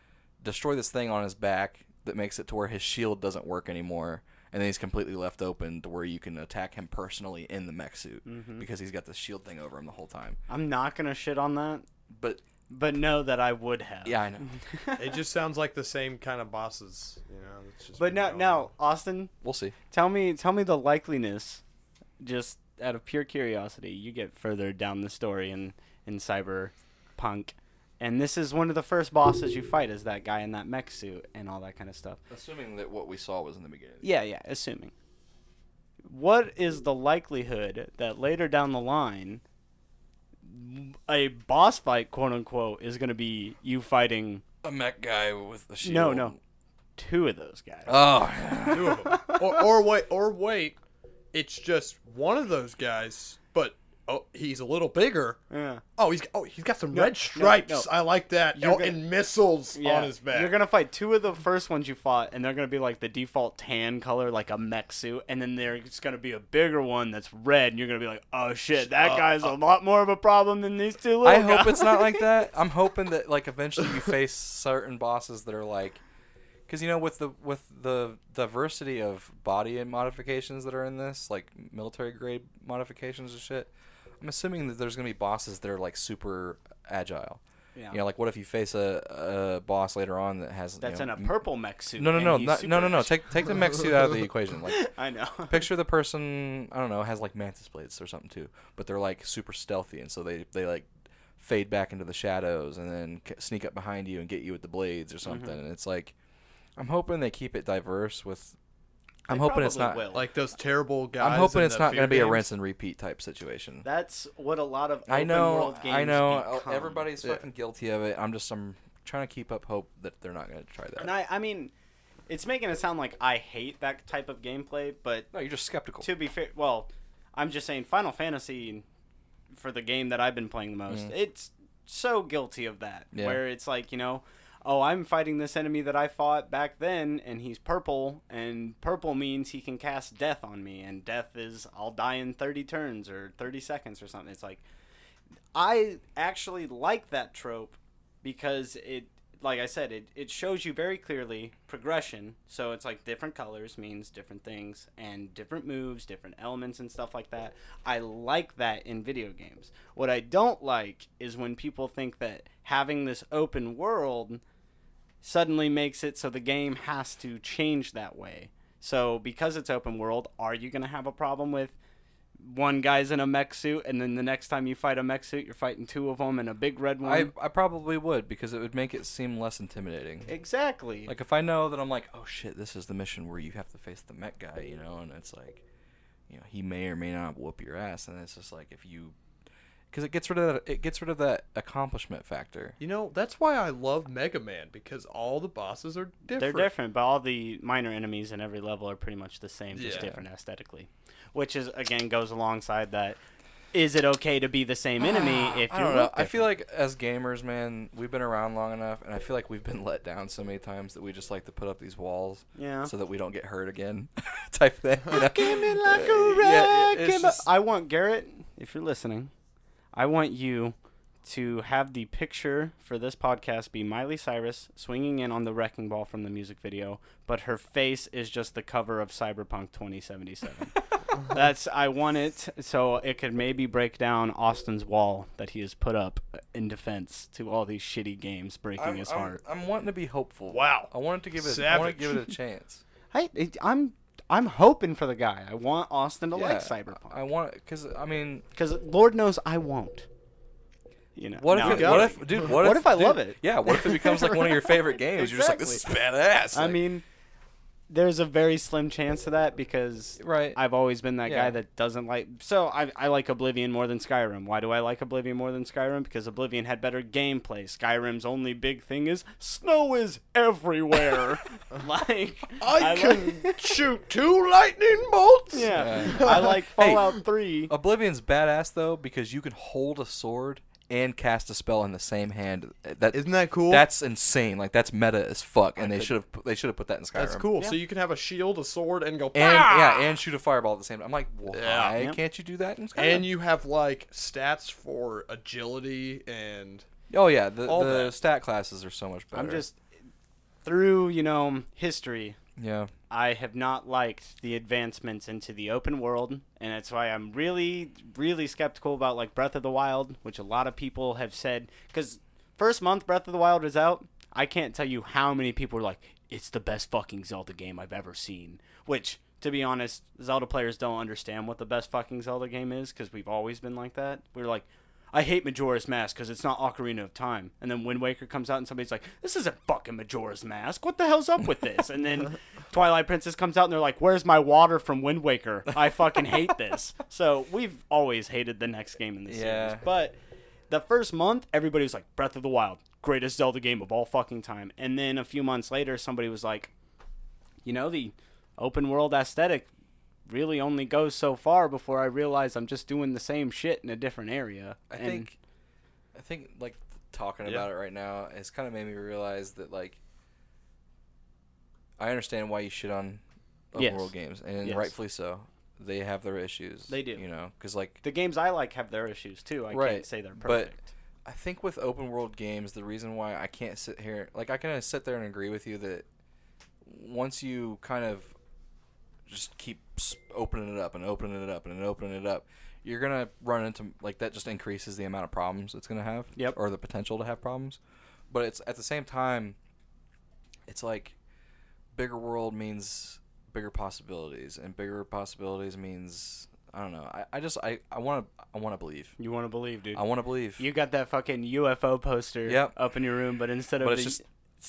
destroy this thing on his back that makes it to where his shield doesn't work anymore, and then he's completely left open to where you can attack him personally in the mech suit mm-hmm. because he's got the shield thing over him the whole time. I'm not going to shit on that, but but know that I would have. Yeah, I know. It just sounds like the same kind of bosses. You know, it's just but now, now, Austin, we'll see. Tell me, tell me the likeliness, just out of pure curiosity, you get further down the story in, in Cyber... Punk, and this is one of the first bosses you fight is that guy in that mech suit and all that kind of stuff. Assuming that what we saw was in the beginning. Yeah, yeah, assuming. What is the likelihood that later down the line, a boss fight, quote-unquote, is going to be you fighting... a mech guy with the shield? No, no. Two of those guys. Oh. Two of them. Or, or, wait, or wait, it's just one of those guys, but oh, he's a little bigger. Yeah. Oh, he's oh he's got some no, red stripes. No, no. I like that. You're oh, gonna, and missiles yeah. on his back. You're gonna fight two of the first ones you fought, and they're gonna be like the default tan color, like a mech suit, and then there's gonna be a bigger one that's red, and you're gonna be like, oh shit, that uh, guy's uh, a lot more of a problem than these two little I guys. Hope it's not like that. I'm hoping that like eventually you face certain bosses that are like. Because, you know, with the with the diversity of body and modifications that are in this, like military-grade modifications and shit, I'm assuming that there's going to be bosses that are, like, super agile. Yeah. You know, like, what if you face a, a boss later on that has... That's you know, in a purple mech suit. No, no, no. Not, no, no, no. Take, take the mech suit out of the equation. Like, I know. Picture the person, I don't know, has, like, mantis blades or something, too. But they're, like, super stealthy, and so they, they like, fade back into the shadows and then sneak up behind you and get you with the blades or something. Mm-hmm. And it's like... I'm hoping they keep it diverse with. I'm they hoping it's not will. like those terrible guys. I'm hoping it's not going to be a rinse and repeat type situation. That's what a lot of open I know. World games I know. Become. Everybody's yeah. fucking guilty of it. I'm just. I'm trying to keep up hope that they're not going to try that. And I, I mean, it's making it sound like I hate that type of gameplay, but no, you're just skeptical. To be fair, well, I'm just saying Final Fantasy, for the game that I've been playing the most, mm. it's so guilty of that. Yeah. Where it's like you know. Oh, I'm fighting this enemy that I fought back then, and he's purple, and purple means he can cast death on me, and death is I'll die in thirty turns or thirty seconds or something. It's like, I actually like that trope because it, like I said, it, it shows you very clearly progression. So it's like different colors means different things, and different moves, different elements and stuff like that. I like that in video games. What I don't like is when people think that having this open world suddenly makes it so the game has to change that way. So because it's open world, are you going to have a problem with one guy's in a mech suit and then the next time you fight a mech suit, you're fighting two of them and a big red one? I, I probably would because it would make it seem less intimidating. Exactly. Like if I know that I'm like, oh shit, this is the mission where you have to face the mech guy, you know, and it's like, you know, he may or may not whoop your ass. And it's just like if you... Because it gets rid of that, it gets rid of that accomplishment factor. You know, that's why I love Mega Man, because all the bosses are different. They're different, but all the minor enemies in every level are pretty much the same, just yeah. different aesthetically. Which is again goes alongside that. Is it okay to be the same enemy if you? I don't know. I feel like as gamers, man, we've been around long enough, and I feel like we've been let down so many times that we just like to put up these walls, yeah, so that we don't get hurt again, type thing. You know? Give me like a wreck. Yeah, just... I want Garrett, if you're listening. I want you to have the picture for this podcast be Miley Cyrus swinging in on the wrecking ball from the music video, but her face is just the cover of Cyberpunk twenty seventy-seven. That's I want it so it could maybe break down Austin's wall that he has put up in defense to all these shitty games breaking I'm, his I'm, heart. I'm wanting to be hopeful. Wow. I wanted to give it. I want to give it a chance. I I'm. I'm hoping for the guy. I want Austin to yeah, like Cyberpunk. I want because I mean because Lord knows I won't. You know. What if? It, what if, dude? What, what if, if I dude, love it? Yeah. What if it becomes like one of your favorite games? Exactly. You're just like, this is badass. Like, I mean, there's a very slim chance of that because right. I've always been that yeah. guy that doesn't like. So I I like Oblivion more than Skyrim. Why do I like Oblivion more than Skyrim? Because Oblivion had better gameplay. Skyrim's only big thing is snow is everywhere. like I, I can like... shoot two lightning bolts. Yeah, yeah. I like Fallout hey, three. Oblivion's badass though because you can hold a sword and cast a spell in the same hand. That isn't that cool? That's insane. Like that's meta as fuck, and I they should have they should have put that in Skyrim. That's cool. Yeah. So you can have a shield, a sword, and go. And, yeah, and shoot a fireball at the same time. I'm like, why yeah. yep. can't you do that in Skyrim? And you have like stats for agility and. Oh yeah, the, the stat classes are so much better. I'm just through you know history. Yeah. I have not liked the advancements into the open world, and that's why I'm really, really skeptical about like Breath of the Wild, which a lot of people have said. Because first month Breath of the Wild is out, I can't tell you how many people were like, "It's the best fucking Zelda game I've ever seen." Which, to be honest, Zelda players don't understand what the best fucking Zelda game is because we've always been like that. We're like, I hate Majora's Mask because it's not Ocarina of Time. And then Wind Waker comes out and somebody's like, this isn't fucking Majora's Mask. What the hell's up with this? And then Twilight Princess comes out and they're like, where's my water from Wind Waker? I fucking hate this. So we've always hated the next game in the yeah. series. But the first month, everybody was like, Breath of the Wild, greatest Zelda game of all fucking time. And then a few months later, somebody was like, you know, the open world aesthetic really only goes so far before I realize I'm just doing the same shit in a different area. I and think, I think like talking yeah. about it right now has kind of made me realize that like, I understand why you shit on open world games, and yes. rightfully so. They have their issues. They do, you know, because like the games I like have their issues too. I right. can't say they're perfect. But I think with open world games, the reason why I can't sit here, like I can sit there and agree with you that once you kind of just keep opening it up and opening it up and opening it up, you're going to run into, like that just increases the amount of problems it's going to have yep. or the potential to have problems. But it's at the same time, it's like bigger world means bigger possibilities, and bigger possibilities means... I don't know. I, I just I want to I want to believe. You want to believe, dude. I want to believe. You got that fucking U F O poster yep. up in your room, but instead of but it's the just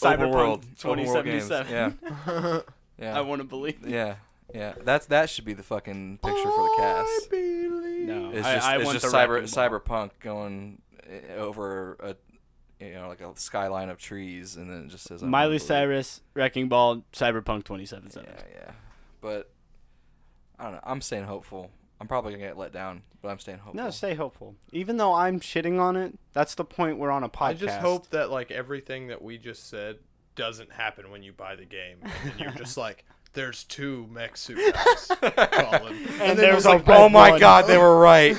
Cyberpunk twenty seventy-seven, yeah, yeah. I want to believe. Yeah, yeah. That's that should be the fucking picture I for the cast. Believe. No, it's just, I, I it's want just cyber cyberpunk going over a you know like a skyline of trees, and then it just says Miley Cyrus Wrecking Ball Cyberpunk twenty seventy-seven. Yeah, yeah. But I don't know. I'm staying hopeful. I'm probably going to get let down, but I'm staying hopeful. No, stay hopeful. Even though I'm shitting on it, that's the point we're on a podcast. I just hope that, like, everything that we just said doesn't happen when you buy the game. And you're just like, there's two mech suit guys, Colin. And, and there's like, like, oh, my one. God, they were right.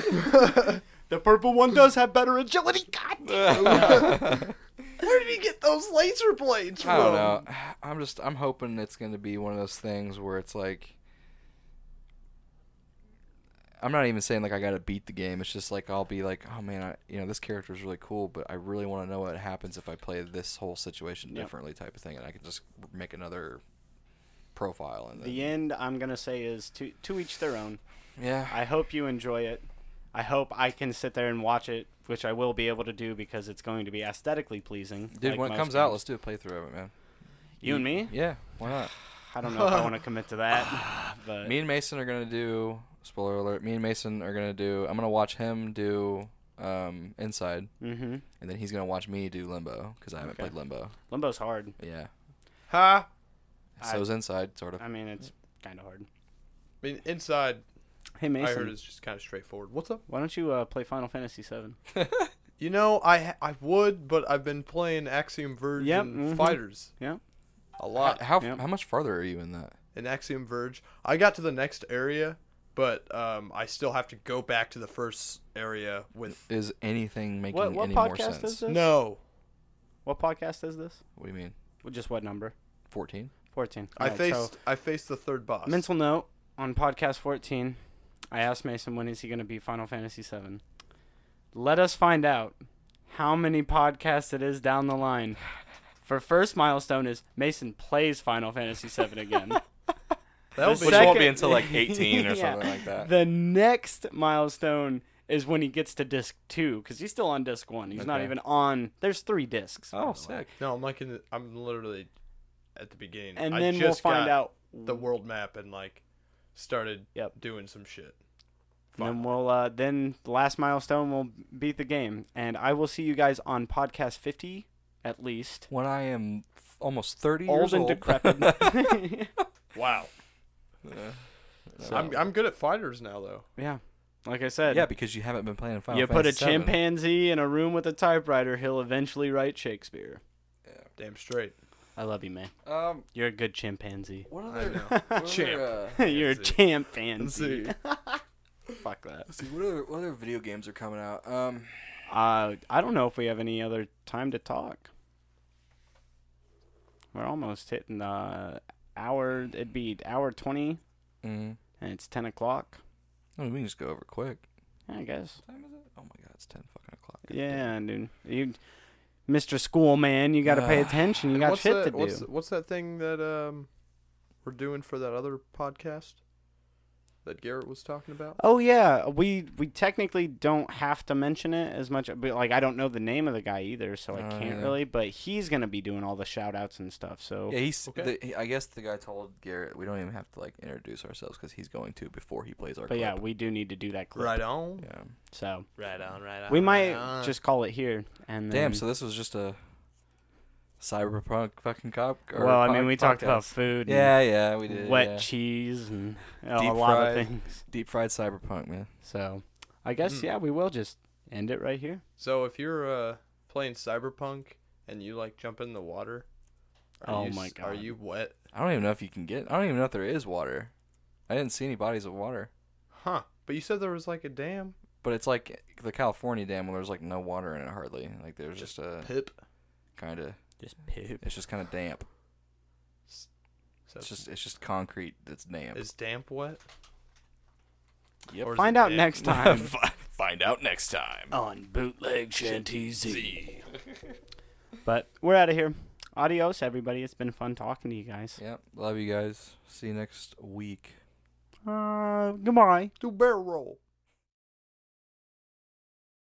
The purple one does have better agility. God damn. Where did he get those laser blades from? I don't know. I'm just, I'm hoping it's going to be one of those things where it's like, I'm not even saying, like, I got to beat the game. It's just, like, I'll be like, oh, man, I, you know, this character is really cool, but I really want to know what happens if I play this whole situation yep. differently type of thing, and I can just make another profile. And then... The end, I'm going to say, is to, to each their own. Yeah. I hope you enjoy it. I hope I can sit there and watch it, which I will be able to do because it's going to be aesthetically pleasing. Dude, like when it comes games. out, let's do a playthrough of it, man. You, you and me? Yeah, why not? I don't know if I want to commit to that. But me and Mason are going to do... Spoiler alert, me and Mason are going to do... I'm going to watch him do um, Inside, mm-hmm. and then he's going to watch me do Limbo, because I haven't okay. played Limbo. Limbo's hard. Yeah. Ha! Huh? So's Inside, sort of. I mean, it's kind of hard. I mean, Inside, hey, Mason. I heard it's just kind of straightforward. What's up? Why don't you uh, play Final Fantasy seven? You know, I I would, but I've been playing Axiom Verge yep, and mm-hmm. FighterZ. Yeah. A lot. How, how, yep. how much farther are you in that? In Axiom Verge. I got to the next area... But um, I still have to go back to the first area with... Is anything making what, what any more sense? What podcast is this? No. What podcast is this? What do you mean? Well, just what number? fourteen. fourteen. I, right, faced, so I faced the third boss. Mental note, on podcast fourteen, I asked Mason when is he going to be Final Fantasy seven. Let us find out how many podcasts it is down the line. For first milestone is Mason plays Final Fantasy seven again. Which second, won't be until like eighteen or yeah. something like that. The next milestone is when he gets to disc two, because he's still on disc one. He's okay. not even on. There's three discs. Oh, sick! No, I'm like in the, I'm literally at the beginning. And I then just we'll find got out the world map and like started yep. doing some shit. Fun. And then we'll uh, then the last milestone will beat the game, and I will see you guys on podcast fifty at least. When I am almost thirty old years old and decrepit. Wow. Yeah. So. I'm I'm good at fighters now though. Yeah, like I said. Yeah, because you haven't been playing Final Fantasy. You put a seven. Chimpanzee in a room with a typewriter, he'll eventually write Shakespeare. Yeah, damn straight. I love you, man. Um, you're a good chimpanzee. What other champ? Uh, you're a chimpanzee. Fuck that. Let's see, what other what other video games are coming out? Um, uh, I don't know if we have any other time to talk. We're almost hitting the. Uh, Hour, it'd be hour twenty, mm-hmm. and it's ten o'clock. I mean, we can just go over quick. I guess. What time is it? Oh my god, it's ten fucking o'clock. Yeah, dude, you, Mister Schoolman, you got to uh, pay attention. You got shit that, to do. What's, what's that thing that um we're doing for that other podcast that Garrett was talking about? Oh yeah, we we technically don't have to mention it as much, but like I don't know the name of the guy either, so I can't uh, yeah. really. But he's gonna be doing all the shout outs and stuff. So yeah, he's. Okay. The, he, I guess the guy told Garrett we don't even have to like introduce ourselves because he's going to before he plays our. But clip. Yeah, we do need to do that clip. Right on. Yeah. So. Right on. Right on. We might right on. just call it here and. Then... Damn! So this was just a. Cyberpunk fucking cop. Or well, I mean, we podcast. talked about food. And yeah, yeah, we did. Wet yeah. cheese and you know, deep a lot fried, of things. Deep fried cyberpunk, man. So, I guess mm. yeah, we will just end it right here. So, if you're uh, playing Cyberpunk and you like jump in the water, are oh you, my god, are you wet? I don't even know if you can get. I don't even know if there is water. I didn't see any bodies of water. Huh? But you said there was like a dam. But it's like the California dam where there's like no water in it hardly. Like there's just, just a pip, kind of. Just poop. It's just kind of damp. So it's just it's just concrete that's damp. Is damp wet? Yep. Find out damp? next time. Find out next time on Bootleg Shanty Z. But we're out of here. Adios, everybody. It's been fun talking to you guys. Yep. Love you guys. See you next week. Uh, goodbye. Do barrel roll.